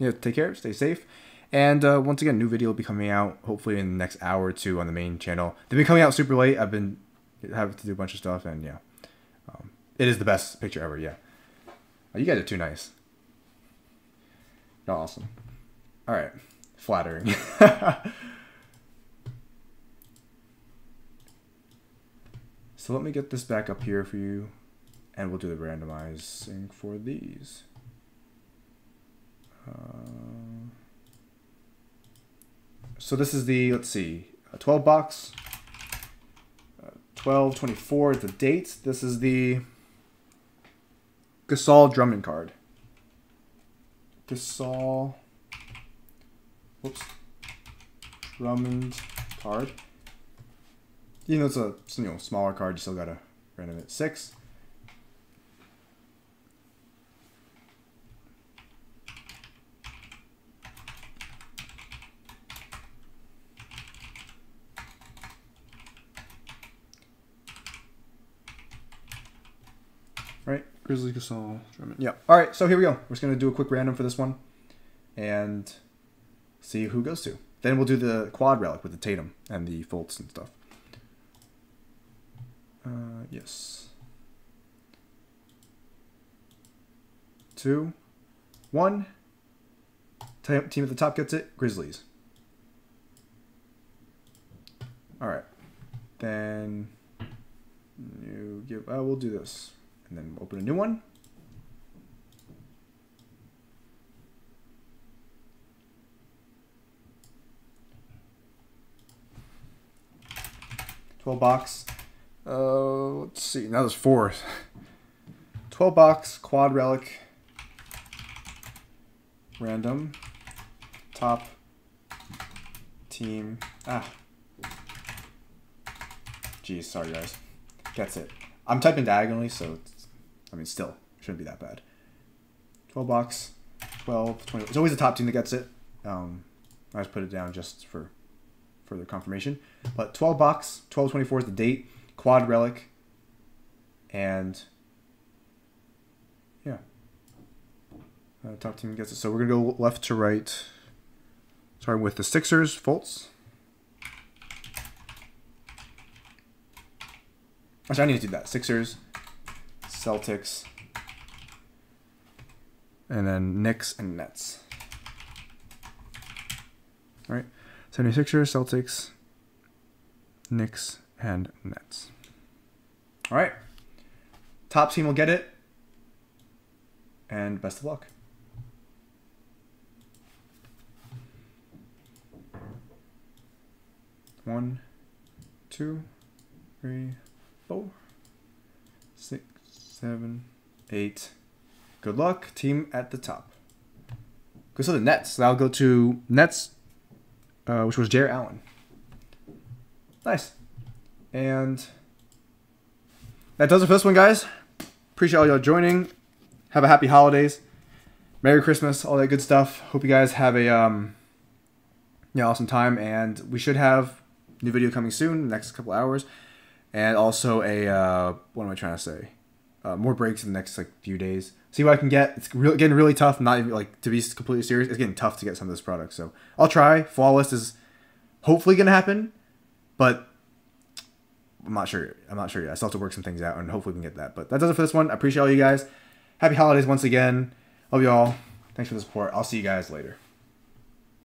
Yeah, take care, stay safe, and uh, once again, new video will be coming out hopefully in the next hour or two on the main channel. They've been coming out super late. I've been having to do a bunch of stuff, and yeah, um, it is the best picture ever. Yeah, oh, you guys are too nice. You're awesome. All right, flattering. So let me get this back up here for you, and we'll do the randomizing for these. Uh, so this is the, let's see, twelve box, uh, twelve twenty-four is the date. This is the Gasol Drummond card. Gasol, whoops, Drummond card. Even though it's a you know, smaller card, you still got to random it. Six. Grizzlies, Gasol, Drummond. Yeah. All right, so here we go. We're just going to do a quick random for this one and see who goes to. Then we'll do the quad relic with the Tatum and the Fultz and stuff. Uh, yes. Two. One. T team at the top gets it. Grizzlies. All right. then you give, oh, we'll do this. And then we'll open a new one. twelve box. Uh, let's see. Now there's four. twelve box, quad relic, random, top, team. Ah. Geez, sorry guys. Gets it. I'm typing diagonally, so it's, I mean, still shouldn't be that bad. twelve box, twelve, twenty. It's always the top team that gets it. Um, I just put it down just for further confirmation. But twelve box, twelve twenty-four is the date. Quad relic, and yeah, uh, top team gets it. So we're gonna go left to right. Starting with the Sixers, Fultz. Actually, I need to do that. Sixers, Celtics, and then Knicks and Nets. All right, seventy-sixers, Celtics, Knicks, and Nets. All right. Top team will get it. And best of luck. One, two, three, four, six, seven, eight. Good luck. Team at the top. Go to the Nets. That'll go to Nets, uh, which was Jared Allen. Nice. And that does it for this one, guys. Appreciate all y'all joining. Have a happy holidays. Merry Christmas, all that good stuff. Hope you guys have a um, yeah, awesome time. And we should have a new video coming soon, in the next couple hours. And also a, uh, what am I trying to say? Uh, more breaks in the next like few days. See what I can get. It's really, getting really tough. Not even like, to be completely serious, it's getting tough to get some of this product. So I'll try. Flawless is hopefully going to happen. But I'm not sure. I'm not sure yet. I still have to work some things out, and hopefully we can get that. But that does it for this one. I appreciate all you guys. Happy holidays once again. Love you all. Thanks for the support. I'll see you guys later.